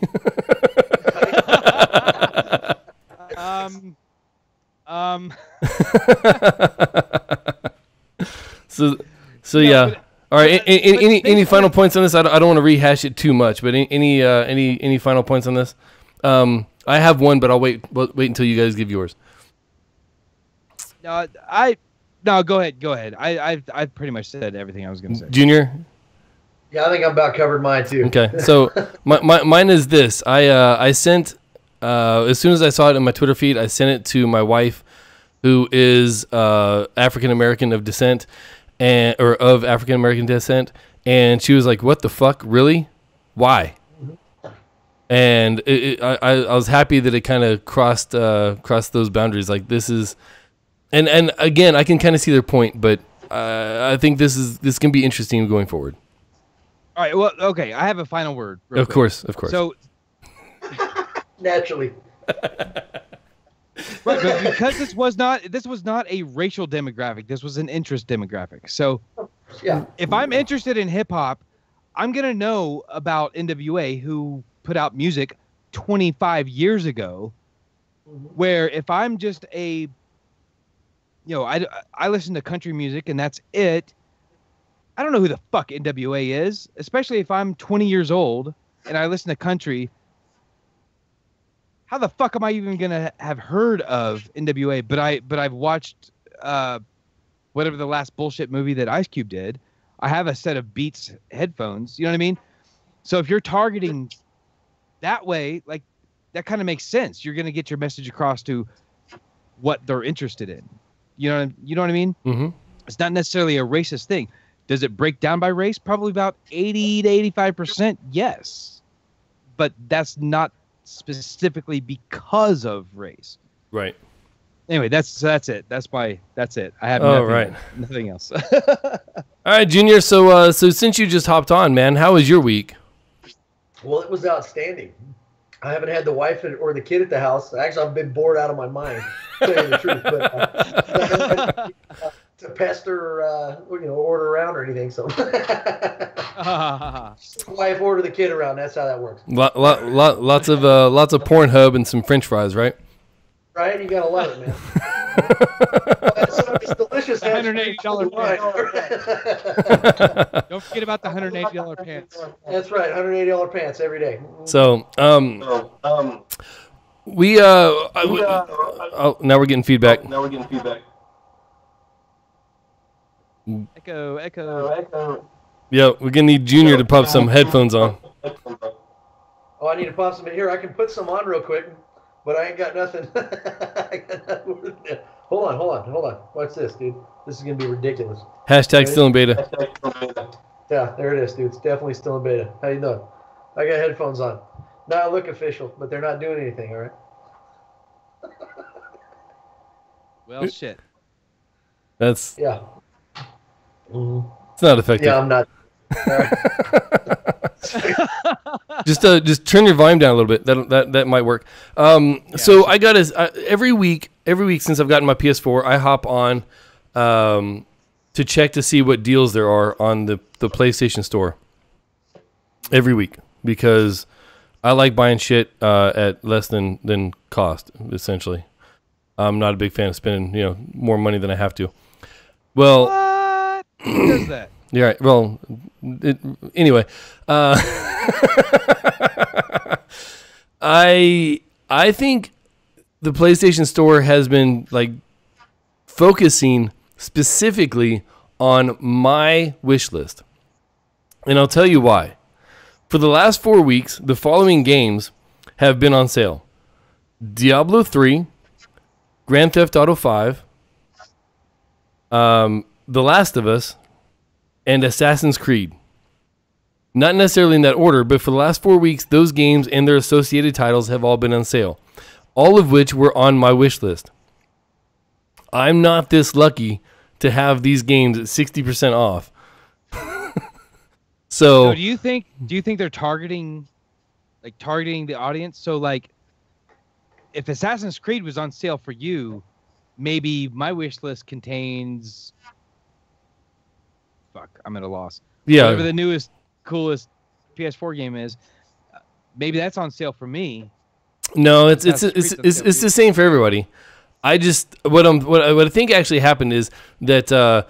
So yeah. But, all right. Any final points on this? I don't want to rehash it too much, but any final points on this? I have one, but I'll wait until you guys give yours. No, go ahead. I've pretty much said everything I was going to say. Junior. Yeah, I think I'm about covered mine too. Okay, so mine is this. I sent as soon as I saw it in my Twitter feed, I sent it to my wife, who is African American of descent. Or of African American descent, and she was like, "What the fuck, really? Why?" And I was happy that it kind of crossed those boundaries. Like, this is, and again, I can kind of see their point, but I think this can be interesting going forward. All right, well, okay, I have a final word. Of course. So naturally. Right, but because this was not a racial demographic, this was an interest demographic. So, yeah, if I'm interested in hip hop, I'm gonna know about NWA, who put out music 25 years ago. Where if I'm just a, you know, I listen to country music and that's it. I don't know who the fuck NWA is, especially if I'm 20 years old and I listen to country, how the fuck am I even gonna have heard of NWA? But I've watched whatever the last bullshit movie that Ice Cube did. I have a set of Beats headphones. You know what I mean? So if you're targeting that way, like, that kind of makes sense. You're gonna get your message across to what they're interested in. You know what I mean? Mm-hmm. It's not necessarily a racist thing. Does it break down by race? Probably about 80 to 85%. Yes, but that's not specifically because of race. Right. Anyway, that's it. That's it. I have nothing else. All right, Junior. So since you just hopped on, man, how was your week? Well, it was outstanding. I haven't had the wife or the kid at the house. Actually, I've been bored out of my mind, to tell you the truth. But to pester, order around or anything. So, wife order the kid around. That's how that works. Lots of Pornhub and some French fries, right? Right, you gotta love it, man. It's delicious. $180 pants. Don't forget about the $180 pants. That's right, $180 pants every day. So, now we're getting feedback. Echo. Yeah, we're gonna need Junior to pop some headphones on. Oh, I need to pop some in here. I can put some on real quick. But I ain't got nothing. I got nothing. Hold on. Watch this, dude. This is going to be ridiculous. Hashtag still in beta. Yeah, there it is, dude. It's definitely still in beta. How you doing? I got headphones on. Now I look official, but they're not doing anything, all right? Well, shit. That's... Yeah. It's not effective. Yeah, I'm not... just turn your volume down a little bit. That might work. So I got every week since I've gotten my PS4, I hop on to check to see what deals there are on the PlayStation Store every week, because I like buying shit at less than cost. Essentially, I'm not a big fan of spending more money than I have to. Well, what? Who does that? Yeah, right. Well, anyway, I think the PlayStation Store has been like focusing specifically on my wish list, and I'll tell you why. For the last 4 weeks, the following games have been on sale: Diablo 3, Grand Theft Auto 5, The Last of Us, and Assassin's Creed. Not necessarily in that order, but for the last 4 weeks, those games and their associated titles have all been on sale, all of which were on my wish list. I'm not this lucky to have these games at 60% off. So do you think they're targeting the audience? So like, if Assassin's Creed was on sale for you, maybe my wish list contains... Fuck, I'm at a loss. Yeah. Whatever the newest, coolest PS4 game is, maybe that's on sale for me. No, it's the same for everybody. I just what I think actually happened is that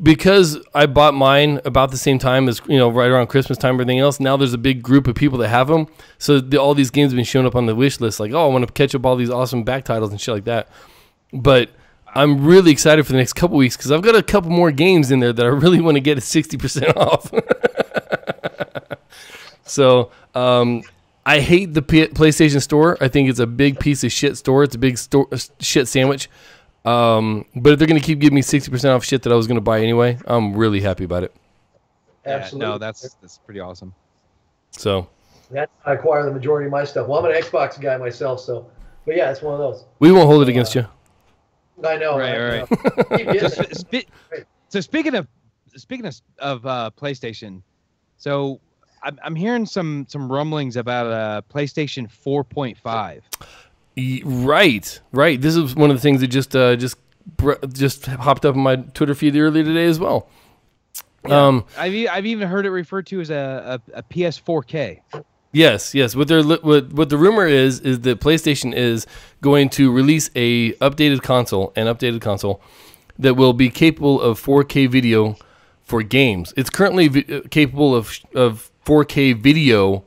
because I bought mine about the same time as right around Christmas time and everything else. Now there's a big group of people that have them, so all these games have been showing up on the wish list. Like, oh, I want to catch up all these awesome back titles and shit like that, but. I'm really excited for the next couple weeks because I've got a couple more games in there that I really want to get at 60% off. So I hate the PlayStation Store. I think it's a big piece of shit store. It's a big shit sandwich. But if they're going to keep giving me 60% off shit that I was going to buy anyway, I'm really happy about it. Absolutely. Yeah, no, that's pretty awesome. So that's how I acquire the majority of my stuff. Well, I'm an Xbox guy myself, so but yeah, it's one of those. We won't hold it against you. I know. Right. So speaking of PlayStation, so I'm hearing some rumblings about a PlayStation 4.5. Right. This is one of the things that just hopped up on my Twitter feed earlier today as well. Yeah. I've even heard it referred to as a PS4K. Yes. What the rumor is that PlayStation is going to release an updated console that will be capable of 4K video for games. It's currently capable of 4K video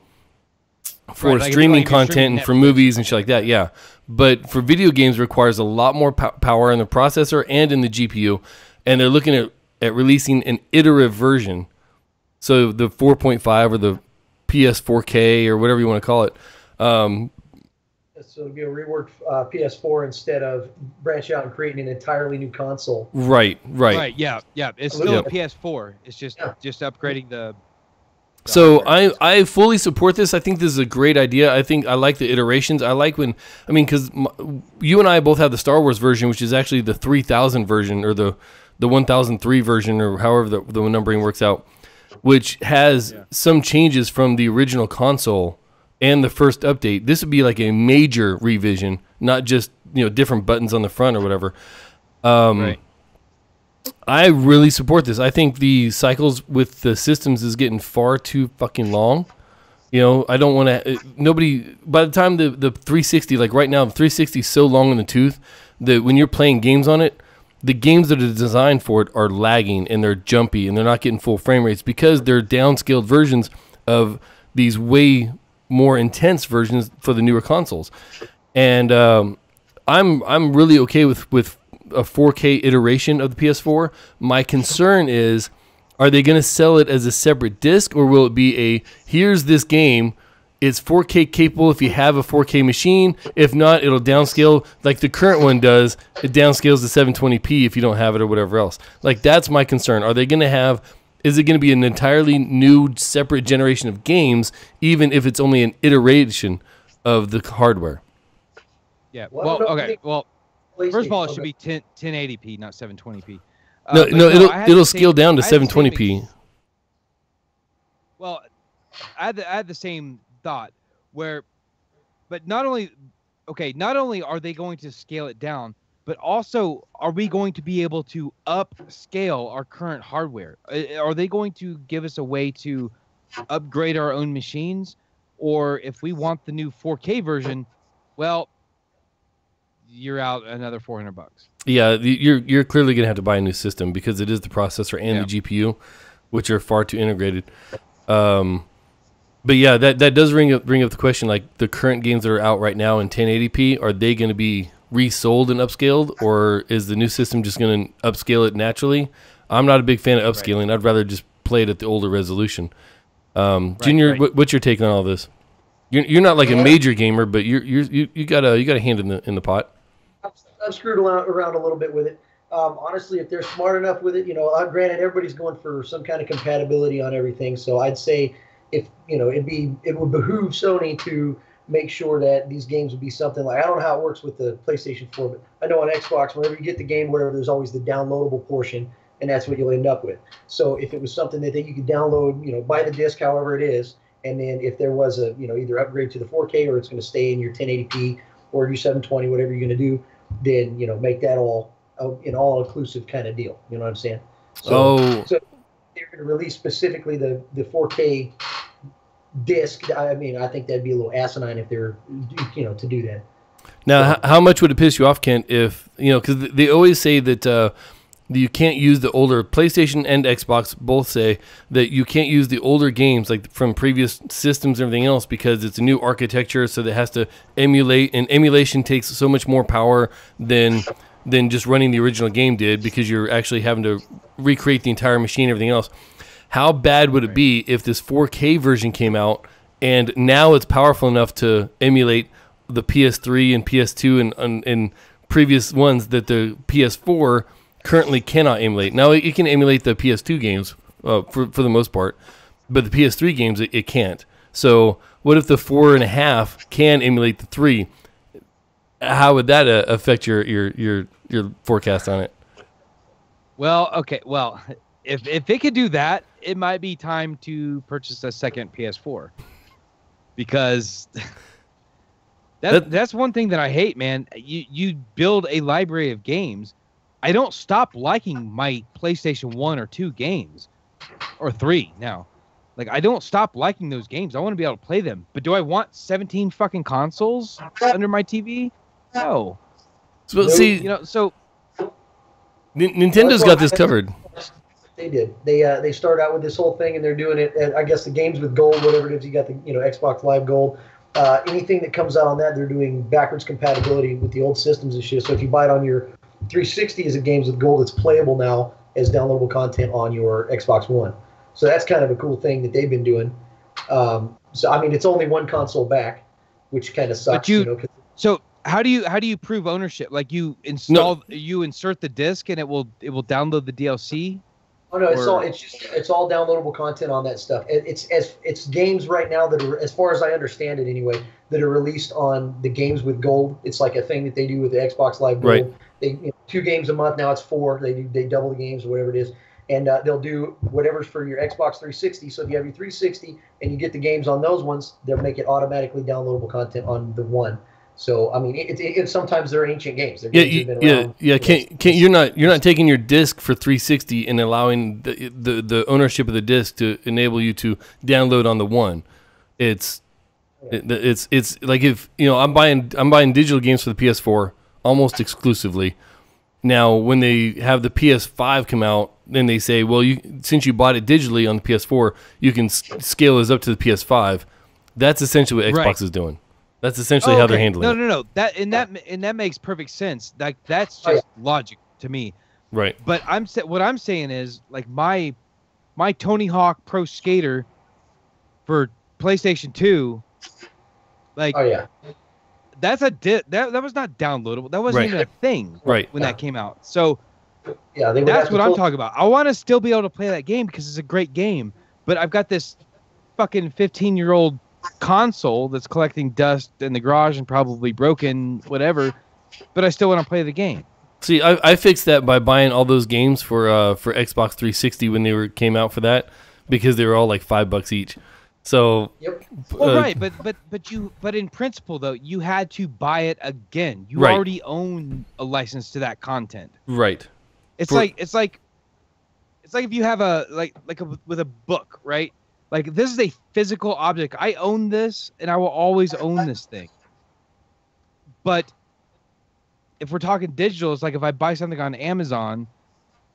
for right, like streaming content and for movies and shit like that, yeah. But for video games, requires a lot more power in the processor and in the GPU, and they're looking at releasing an iterative version. So the 4.5 or the PS4K or whatever you want to call it. So it'll be a reworked PS4 instead of branch out and creating an entirely new console. Right, right, right. Yeah, yeah. It's still a PS4. It's just upgrading the. So I fully support this. I think this is a great idea. I think I like the iterations. I like when, I mean, because you and I both have the Star Wars version, which is actually the 3000 version or the 1003 version or however the numbering works out, which has some changes from the original console and the first update. This would be like a major revision, not just, you know, different buttons on the front or whatever. Right. I really support this. I think the cycles with the systems is getting far too fucking long. You know, I don't want to, nobody, by the time the 360, like right now, the 360 is so long in the tooth that when you're playing games on it, the games that are designed for it are lagging and they're jumpy and they're not getting full frame rates because they're downscaled versions of these way more intense versions for the newer consoles. And I'm really okay with a 4K iteration of the PS4. My concern is, are they going to sell it as a separate disc, or will it be a, here's this game, it's 4K capable if you have a 4K machine. If not, it'll downscale like the current one does. It downscales to 720p if you don't have it or whatever else. Like, that's my concern. Are they going to have, is it going to be an entirely new separate generation of games, even if it's only an iteration of the hardware? Yeah. Well, okay. Well, first of all, it should be 1080p, not 720p. No, it'll scale down to 720p. Well, I had the same thought where, but not only, okay, not only are they going to scale it down, but also are we going to be able to upscale our current hardware? Are they going to give us a way to upgrade our own machines? Or if we want the new 4K version, well, you're out another $400. Yeah, you're clearly gonna have to buy a new system because it is the processor and the GPU, which are far too integrated. But yeah, that does bring up the question, like the current games that are out right now in 1080p, are they going to be resold and upscaled, or is the new system just going to upscale it naturally? I'm not a big fan of upscaling. Right. I'd rather just play it at the older resolution. Right, Junior, right. What's your take on all this? You're not like a major gamer, but you got a hand in the pot. I'm screwed around a little bit with it. Honestly, if they're smart enough with it, you know, granted, everybody's going for some kind of compatibility on everything. So I'd say if, you know, it would behoove Sony to make sure that these games would be something like, I don't know how it works with the PlayStation 4, but I know on Xbox, whenever you get the game, wherever there's always the downloadable portion, and that's what you'll end up with. So if it was something that you could download, you know, buy the disc, however it is, and then if there was a, you know, either upgrade to the 4K or it's going to stay in your 1080p or your 720, whatever you're going to do, then, you know, make that all an all-inclusive kind of deal. You know what I'm saying? So they're going to release specifically the 4K disc. I mean, I think that'd be a little asinine if they're, you know, to do that. Now, how much would it piss you off, Kent, if, you know, because they always say that you can't use the older PlayStation and Xbox both say that you can't use the older games like from previous systems and everything else because it's a new architecture, so that has to emulate, and emulation takes so much more power than just running the original game did, because you're actually having to recreate the entire machine and everything else. How bad would it be if this 4K version came out and now it's powerful enough to emulate the PS3 and PS2 and previous ones that the PS4 currently cannot emulate? Now, it can emulate the PS2 games for the most part, but the PS3 games, it can't. So what if the 4.5 can emulate the 3? How would that affect your forecast on it? Well, okay, well... If it could do that, it might be time to purchase a second PS4, because that's one thing that I hate, man. You build a library of games. I don't stop liking my PlayStation 1 or 2 games, or 3 now. Like, I don't stop liking those games. I want to be able to play them. But do I want 17 fucking consoles under my TV? No. So, see, you know, so Nintendo's got this covered. They did. They start out with this whole thing, and they're doing it. I guess the Games with Gold, whatever it is, you got the Xbox Live Gold. Anything that comes out on that, they're doing backwards compatibility with the old systems and shit. So if you buy it on your 360 as a Games with Gold, it's playable now as downloadable content on your Xbox One. So that's kind of a cool thing that they've been doing. So I mean, it's only one console back, which kind of sucks. But you, so how do you prove ownership? Like you insert the disc and it will download the DLC. Oh no, it's all downloadable content on that stuff. It's games right now that are, as far as I understand it anyway, that are released on the Games with Gold. It's like a thing that they do with the Xbox Live Gold. Right. They 2 games a month, now it's 4. They double the games or whatever it is. And they'll do whatever's for your Xbox 360. So if you have your 360 and you get the games on those ones, they'll make it automatically downloadable content on the one. So I mean, it sometimes they're ancient games. They're games. You're not taking your disc for 360 and allowing the ownership of the disc to enable you to download on the one. It's like, if you know, I'm buying digital games for the PS4 almost exclusively. Now, when they have the PS5 come out, then they say, well, since you bought it digitally on the PS4, you can scale this up to the PS5. That's essentially what Xbox is doing. That's essentially how they're handling it. No. That makes perfect sense. Like, that's just logic to me. Right. But what I'm saying is, like, my Tony Hawk Pro Skater for PlayStation 2, like, that's a that was not downloadable. That wasn't even a thing when that came out. So that's what I'm talking about. I want to still be able to play that game because it's a great game, but I've got this fucking 15-year-old console that's collecting dust in the garage and probably broken, whatever, but I still want to play the game. See, I fixed that by buying all those games for Xbox 360 when they came out for that, because they were all like $5 each. So but in principle though, you had to buy it again. You already own a license to that content. Right. It's like if you have with a book, right? Like, this is a physical object. I own this and I will always own this thing. But if we're talking digital, it's like if I buy something on Amazon,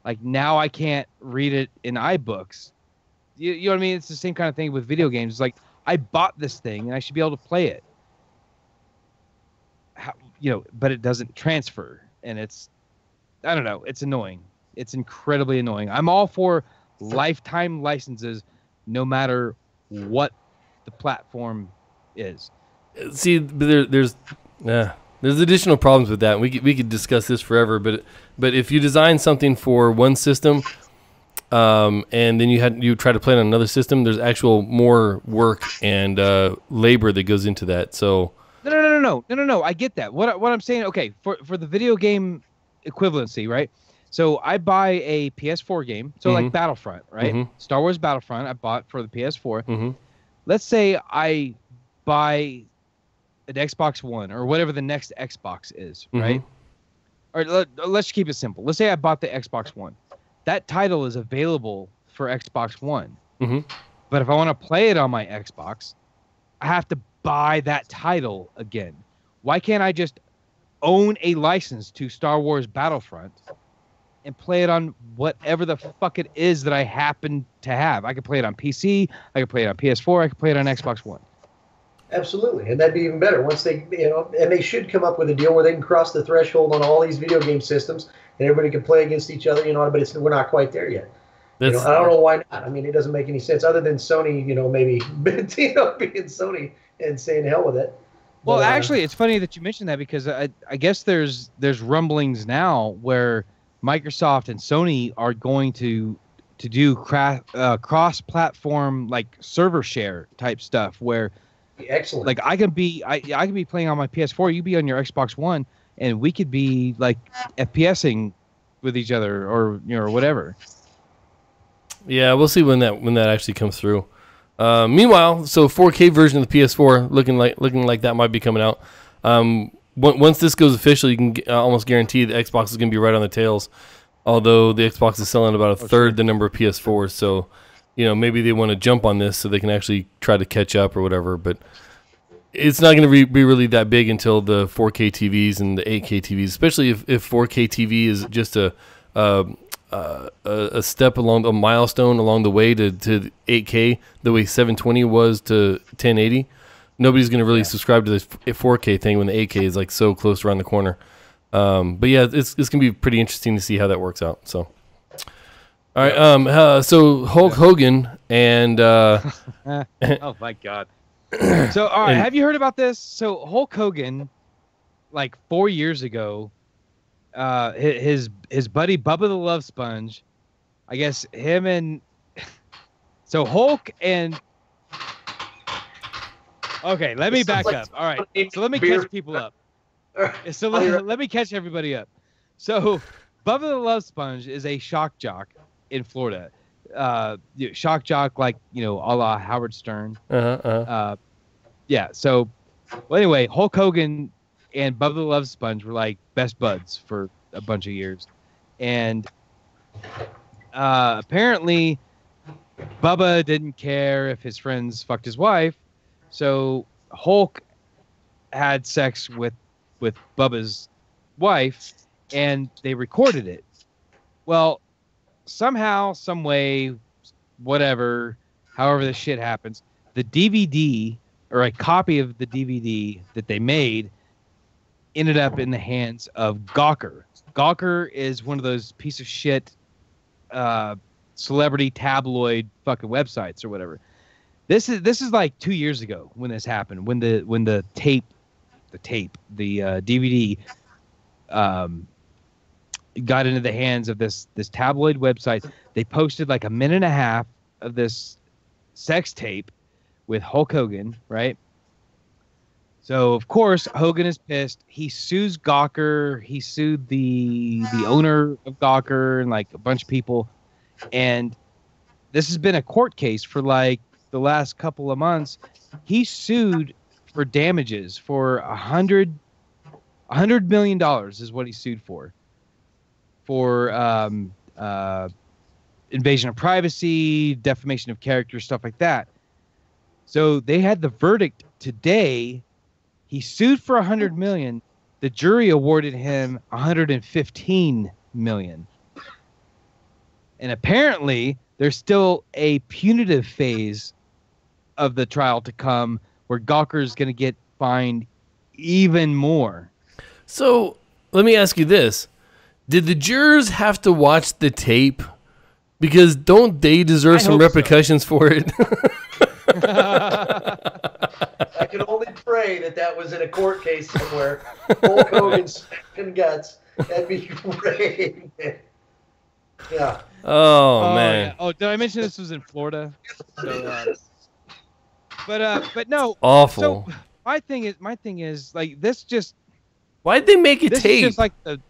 like, now I can't read it in iBooks. You know what I mean? It's the same kind of thing with video games. It's like, I bought this thing and I should be able to play it. But it doesn't transfer, and it's, I don't know, it's annoying. It's incredibly annoying. I'm all for lifetime licenses, no matter what the platform is. See, there's additional problems with that. We could discuss this forever, but if you design something for one system, and then you try to play it on another system, there's actual more work and labor that goes into that. So no. I get that. What I'm saying, okay, for the video game equivalency, right? So I buy a PS4 game, so like Battlefront, right? Star Wars Battlefront, I bought for the PS4. Let's say I buy an Xbox One or whatever the next Xbox is, right? Or let's keep it simple. Let's say I bought the Xbox One. That title is available for Xbox One. But if I want to play it on my Xbox, I have to buy that title again. Why can't I just own a license to Star Wars Battlefront and play it on whatever the fuck it is that I happen to have? I could play it on PC, I could play it on PS4, I could play it on Xbox One. Absolutely, and that'd be even better once they, and they should come up with a deal where they can cross the threshold on all these video game systems, and everybody can play against each other, but we're not quite there yet. I don't know why not. I mean, it doesn't make any sense, other than Sony, maybe being Sony and saying hell with it. Well, but, actually, it's funny that you mentioned that, because I guess there's rumblings now where Microsoft and Sony are going to do cross-platform, like, server share type stuff, where, excellent, like, I can be playing on my PS4, you be on your Xbox One, and we could be like FPSing with each other, or whatever. Yeah, we'll see when that actually comes through. Meanwhile, so 4K version of the PS4 looking like that might be coming out. Once this goes official, you can almost guarantee the Xbox is going to be right on the tails. Although the Xbox is selling about a third the number of PS4s, so maybe they want to jump on this so they can actually try to catch up or whatever. But it's not going to be really that big until the 4K TVs and the 8K TVs, especially if 4K TV is just a step along, a milestone along the way to 8K, the way 720 was to 1080. nobody's going to really subscribe to this 4K thing when the 8K is like so close around the corner. But yeah, it's going to be pretty interesting to see how that works out. So, all right. So Hulk Hogan and, oh my God. So, all right. Have you heard about this? So Hulk Hogan, like 4 years ago, his buddy, Bubba the Love Sponge, I guess him and so Hulk and, okay, let me back up. All right. So let me catch people up. So let me catch everybody up. So Bubba the Love Sponge is a shock jock in Florida. Shock jock, like, you know, a la Howard Stern. Yeah. So, well, anyway, Hulk Hogan and Bubba the Love Sponge were like best buds for a bunch of years. And apparently Bubba didn't care if his friends fucked his wife. So Hulk had sex with Bubba's wife, and they recorded it. Well, somehow, some way, whatever, however this shit happens, the DVD, or a copy of the DVD that they made, ended up in the hands of Gawker. Gawker is one of those piece of shit celebrity tabloid fucking websites or whatever. This is like 2 years ago when this happened, when the DVD got into the hands of this tabloid website. They posted like a minute and a half of this sex tape with Hulk Hogan, right? So of course Hogan is pissed. He sues Gawker. He sued the owner of Gawker and like a bunch of people. And this has been a court case for like the last couple of months. He sued for damages for $100 million is what he sued for invasion of privacy, defamation of character, stuff like that. So they had the verdict today. He sued for $100 million. The jury awarded him $115 million. And apparently there's still a punitive phase of the trial to come, where Gawker is going to get fined even more. So let me ask you this. Did the jurors have to watch the tape? Because don't they deserve some repercussions for it? I can only pray that that was in a court case somewhere. Hulk Hogan's fucking guts. That'd be great. Yeah. Oh, man. Yeah. Oh, did I mention this was in Florida? So, but no. Awful. So my thing is like this just. Why'd they make it tape? Is just like the.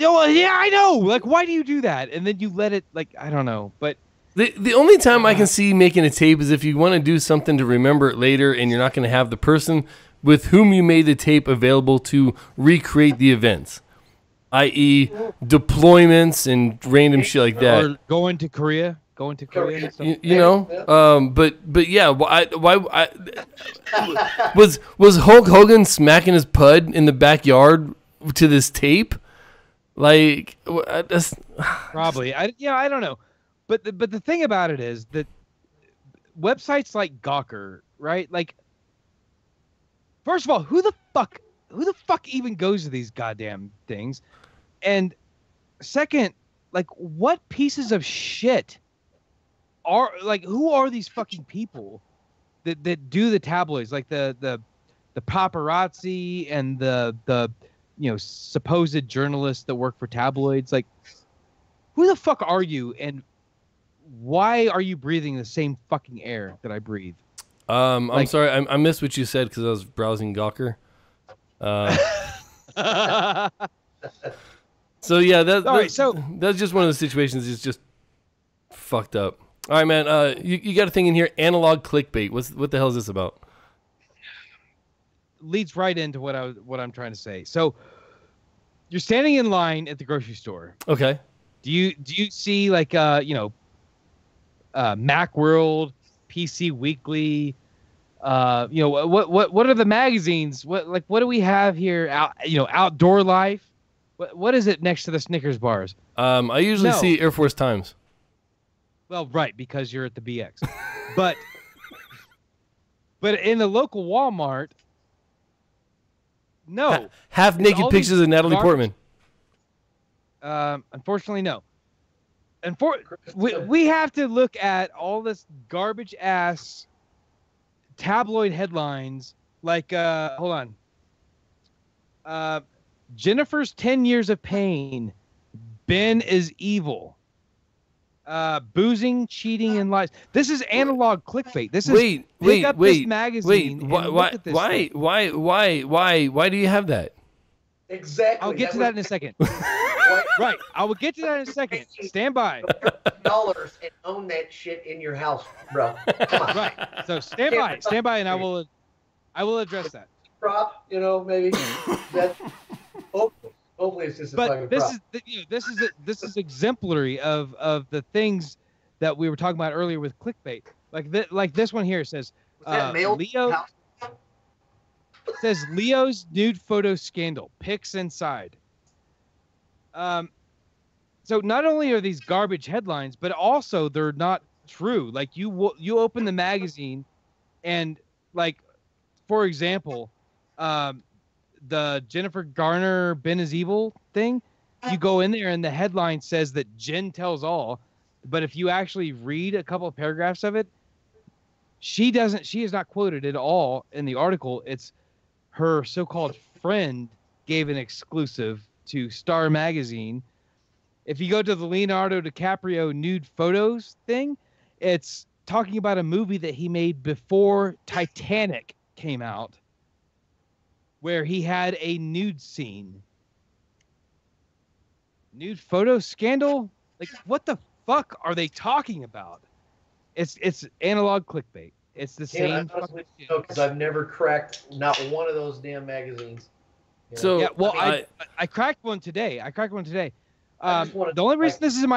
Oh, yeah, I know. Like, why do you do that? And then you let it, like, I don't know. But the only time I can see making a tape is if you want to do something to remember it later, and you're not going to have the person with whom you made the tape available to recreate the events, i.e., deployments and random shit like that. Or going to Korea. And stuff. You know, but yeah, why was Hulk Hogan smacking his pud in the backyard to this tape? Like, probably. I don't know. But the thing about it is that websites like Gawker, right? Like, first of all, who the fuck even goes to these goddamn things? And second, like, what pieces of shit are, like, who are these fucking people that do the tabloids, like the paparazzi and the you know, supposed journalists that work for tabloids? Like, who the fuck are you, and why are you breathing the same fucking air that I breathe? Like, I'm sorry, I missed what you said because I was browsing Gawker. So yeah, that's just one of the situations. It's just fucked up. All right, man. You got a thing in here, analog clickbait. What the hell is this about? Leads right into what I'm trying to say. So you're standing in line at the grocery store. Okay. Do you see, like, you know, Macworld, PC Weekly, you know, what are the magazines? What do we have here? You know, Outdoor Life. What is it next to the Snickers bars? I usually see Air Force Times. Well, right, because you're at the BX. But But in the local Walmart, no. Half-naked pictures of Natalie Portman. Unfortunately, no. And we have to look at all this garbage ass tabloid headlines like hold on. Jennifer's 10 years of pain. Ben is evil. Boozing, cheating, and lies. This is analog clickbait. This is why do you have that? Exactly. I'll get to that in a second. Right. I will get to that in a second. Stand by. $100 and own that shit in your house, bro. Come on. Right. So stand by. Stand by, and I will address that. Prop, you know, maybe that's hopefully it's just a fucking prop. But this is exemplary of the things that we were talking about earlier with clickbait. Like this one here says Leo says Leo's nude photo scandal, pics inside. So not only are these garbage headlines, but also they're not true. Like you open the magazine, and like, for example, the Jennifer Garner Ben is Evil thing. You go in there, and the headline says that Jen tells all, but if you actually read a couple of paragraphs of it, she doesn't. She is not quoted at all in the article. It's her so-called friend gave an exclusive to Star Magazine. If you go to the Leonardo DiCaprio nude photos thing, it's talking about a movie that he made before Titanic came out, where he had a nude scene. Nude photo scandal? Like, what the fuck are they talking about? It's analog clickbait. It's the same. Because I've never cracked not one of those damn magazines. So yeah, well, I cracked one today. The only reason this is in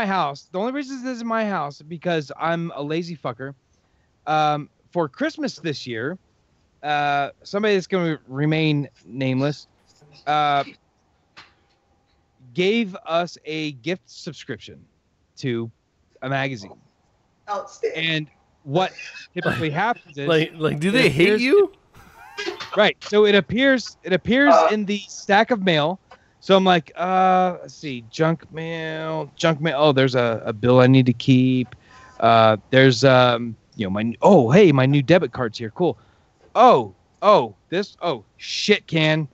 my house, because I'm a lazy fucker. For Christmas this year, somebody that's going to remain nameless gave us a gift subscription to a magazine. Outstanding. And what typically happens is, like, do they hate you? Right. So it appears in the stack of mail. So I'm like, let's see, junk mail. Oh, there's a bill I need to keep. There's my new debit card's here. Cool. Oh, shit can.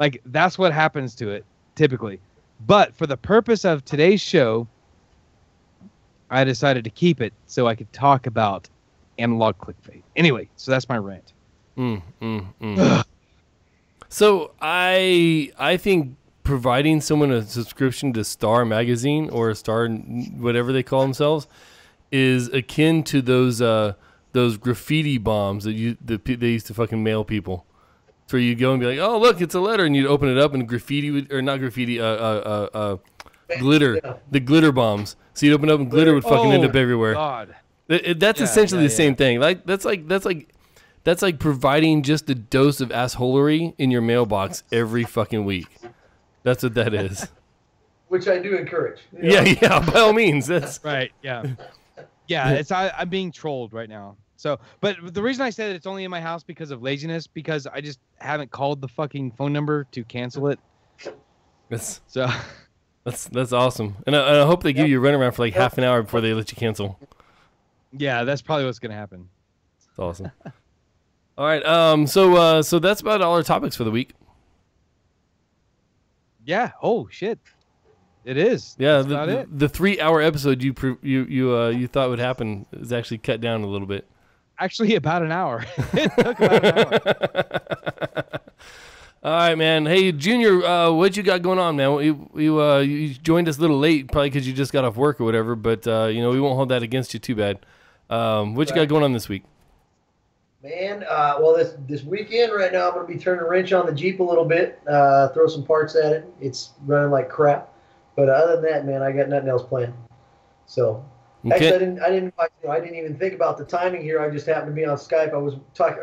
Like, that's what happens to it typically. But for the purpose of today's show, I decided to keep it so I could talk about analog clickbait. Anyway, so that's my rant. So I think providing someone a subscription to Star Magazine or Star whatever they call themselves is akin to those graffiti bombs that they used to fucking mail people. So you go and be like, oh look, it's a letter, and you'd open it up and graffiti would, or not graffiti, glitter, the glitter bombs. So you'd open it up and glitter would fucking end up everywhere. God. That's essentially the same thing. Like that's like providing just a dose of assholery in your mailbox every fucking week. That's what that is. Which I do encourage. You know? Yeah, by all means. That's right. Yeah. Yeah, I'm being trolled right now. So, but the reason I said it's only in my house because of laziness, because I just haven't called the fucking phone number to cancel it. That's awesome. And I hope they give you a runaround for like half an hour before they let you cancel. Yeah, that's probably what's going to happen. That's awesome. All right, so that's about all our topics for the week. Yeah. Oh shit. It is. Yeah. That's about it. The 3-hour episode you thought would happen is actually cut down a little bit. Actually, about an hour. It took about an hour. All right, man. Hey, Junior, what you got going on, man? You joined us a little late, probably because you just got off work or whatever. But we won't hold that against you too bad. What you got going on this week? Man, well, this weekend right now, I'm going to be turning a wrench on the Jeep a little bit, throw some parts at it. It's running like crap. But other than that, man, I got nothing else planned. So, okay. Actually, I didn't even think about the timing here. I just happened to be on Skype. I was talking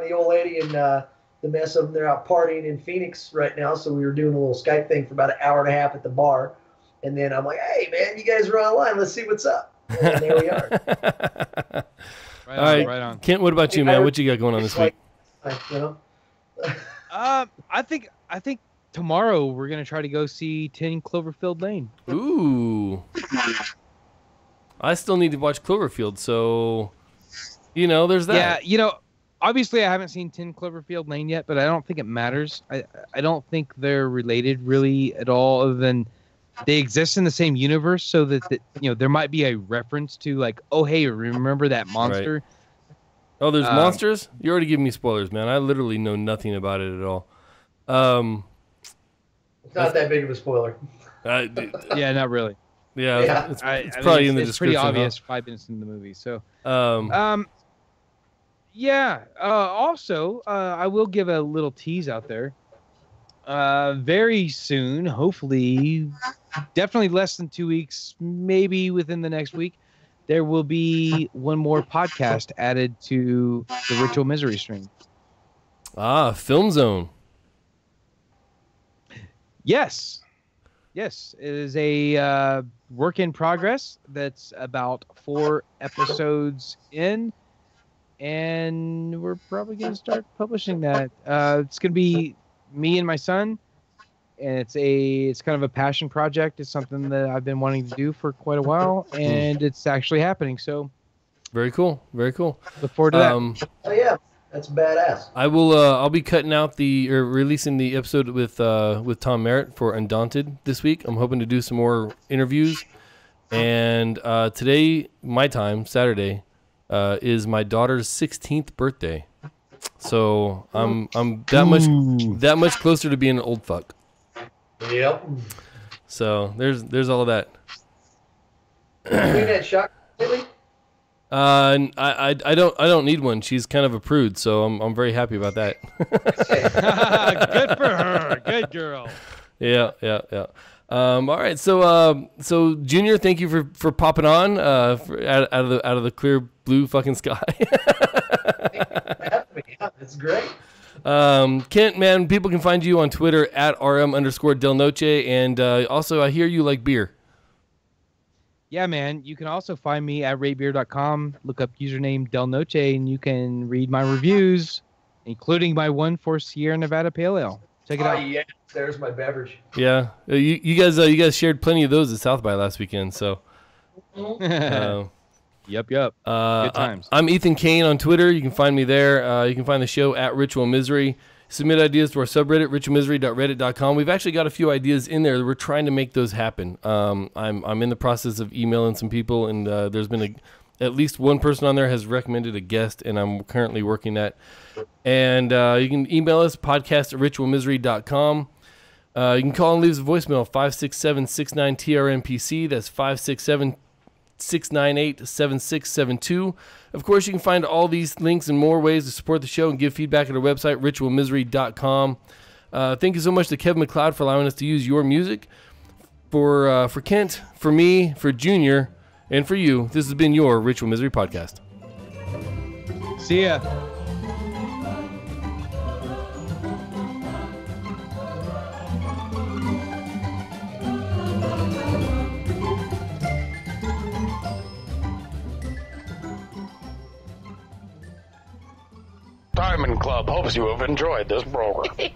to the old lady and the mess of them. They're out partying in Phoenix right now, so we were doing a little Skype thing for about an hour and a half at the bar. And then I'm like, hey, man, you guys are online. Let's see what's up. And there we are. Right on, right on. Kent, what about you, man? What you got going on this week? I think tomorrow we're gonna try to go see 10 Cloverfield Lane. Ooh. I still need to watch Cloverfield, so you know, there's that. Yeah, you know, obviously I haven't seen 10 Cloverfield Lane yet, but I don't think it matters. I don't think they're related really at all, other than they exist in the same universe, so that you know, there might be a reference to like, oh hey, remember that monster? Right. Oh, there's monsters? You're already giving me spoilers, man. I literally know nothing about it at all. It's not that big of a spoiler. Yeah, not really. Yeah, yeah. It's probably in the description. It's pretty obvious, huh? 5 minutes into the movie. So, yeah. Also, I will give a little tease out there. Very soon, hopefully, definitely less than 2 weeks, maybe within the next week, there will be one more podcast added to the Ritual Misery stream. Ah, Film Zone. Yes. Yes, it is a work in progress that's about 4 episodes in, and we're probably going to start publishing that. It's going to be me and my son, and it's kind of a passion project. It's something that I've been wanting to do for quite a while, and it's actually happening. So, very cool, very cool. Look forward to that. Oh yeah, that's badass. I will. I'll be cutting out or releasing the episode with Tom Merritt for Undaunted this week. I'm hoping to do some more interviews. And today, my time, Saturday, is my daughter's 16th birthday. So I'm that much closer to being an old fuck. Yep. So there's all of that. Have you had shock lately? I don't need one. She's kind of a prude, so I'm very happy about that. Good for her. Good girl. Yeah. All right. So so Junior, thank you for popping on out of the clear blue fucking sky. It's great. Kent, man, people can find you on Twitter at rm_delnoche, and also I hear you like beer. Yeah, man, you can also find me at ratebeer.com. Look up username Del Noche, and you can read my reviews, including my one for Sierra Nevada Pale Ale. Check it out. Yeah, there's my beverage. Yeah, you guys shared plenty of those at South by last weekend, so. Yep. Good times. I'm Ethan Kane on Twitter. You can find me there. You can find the show at Ritual Misery. Submit ideas to our subreddit, ritualmisery.reddit.com. We've actually got a few ideas in there. We're trying to make those happen. I'm in the process of emailing some people, and there's been at least one person on there has recommended a guest, and I'm currently working that. And you can email us, podcast@ritualmisery.com. You can call and leave us a voicemail, 567-69-TRNPC. That's 567-698-7672. Of course, you can find all these links and more ways to support the show and give feedback at our website, ritualmisery.com. Thank you so much to Kevin McLeod for allowing us to use your music. For Kent, for me, for Junior, and for you, this has been your Ritual Misery Podcast. See ya. Diamond Club hopes you have enjoyed this program.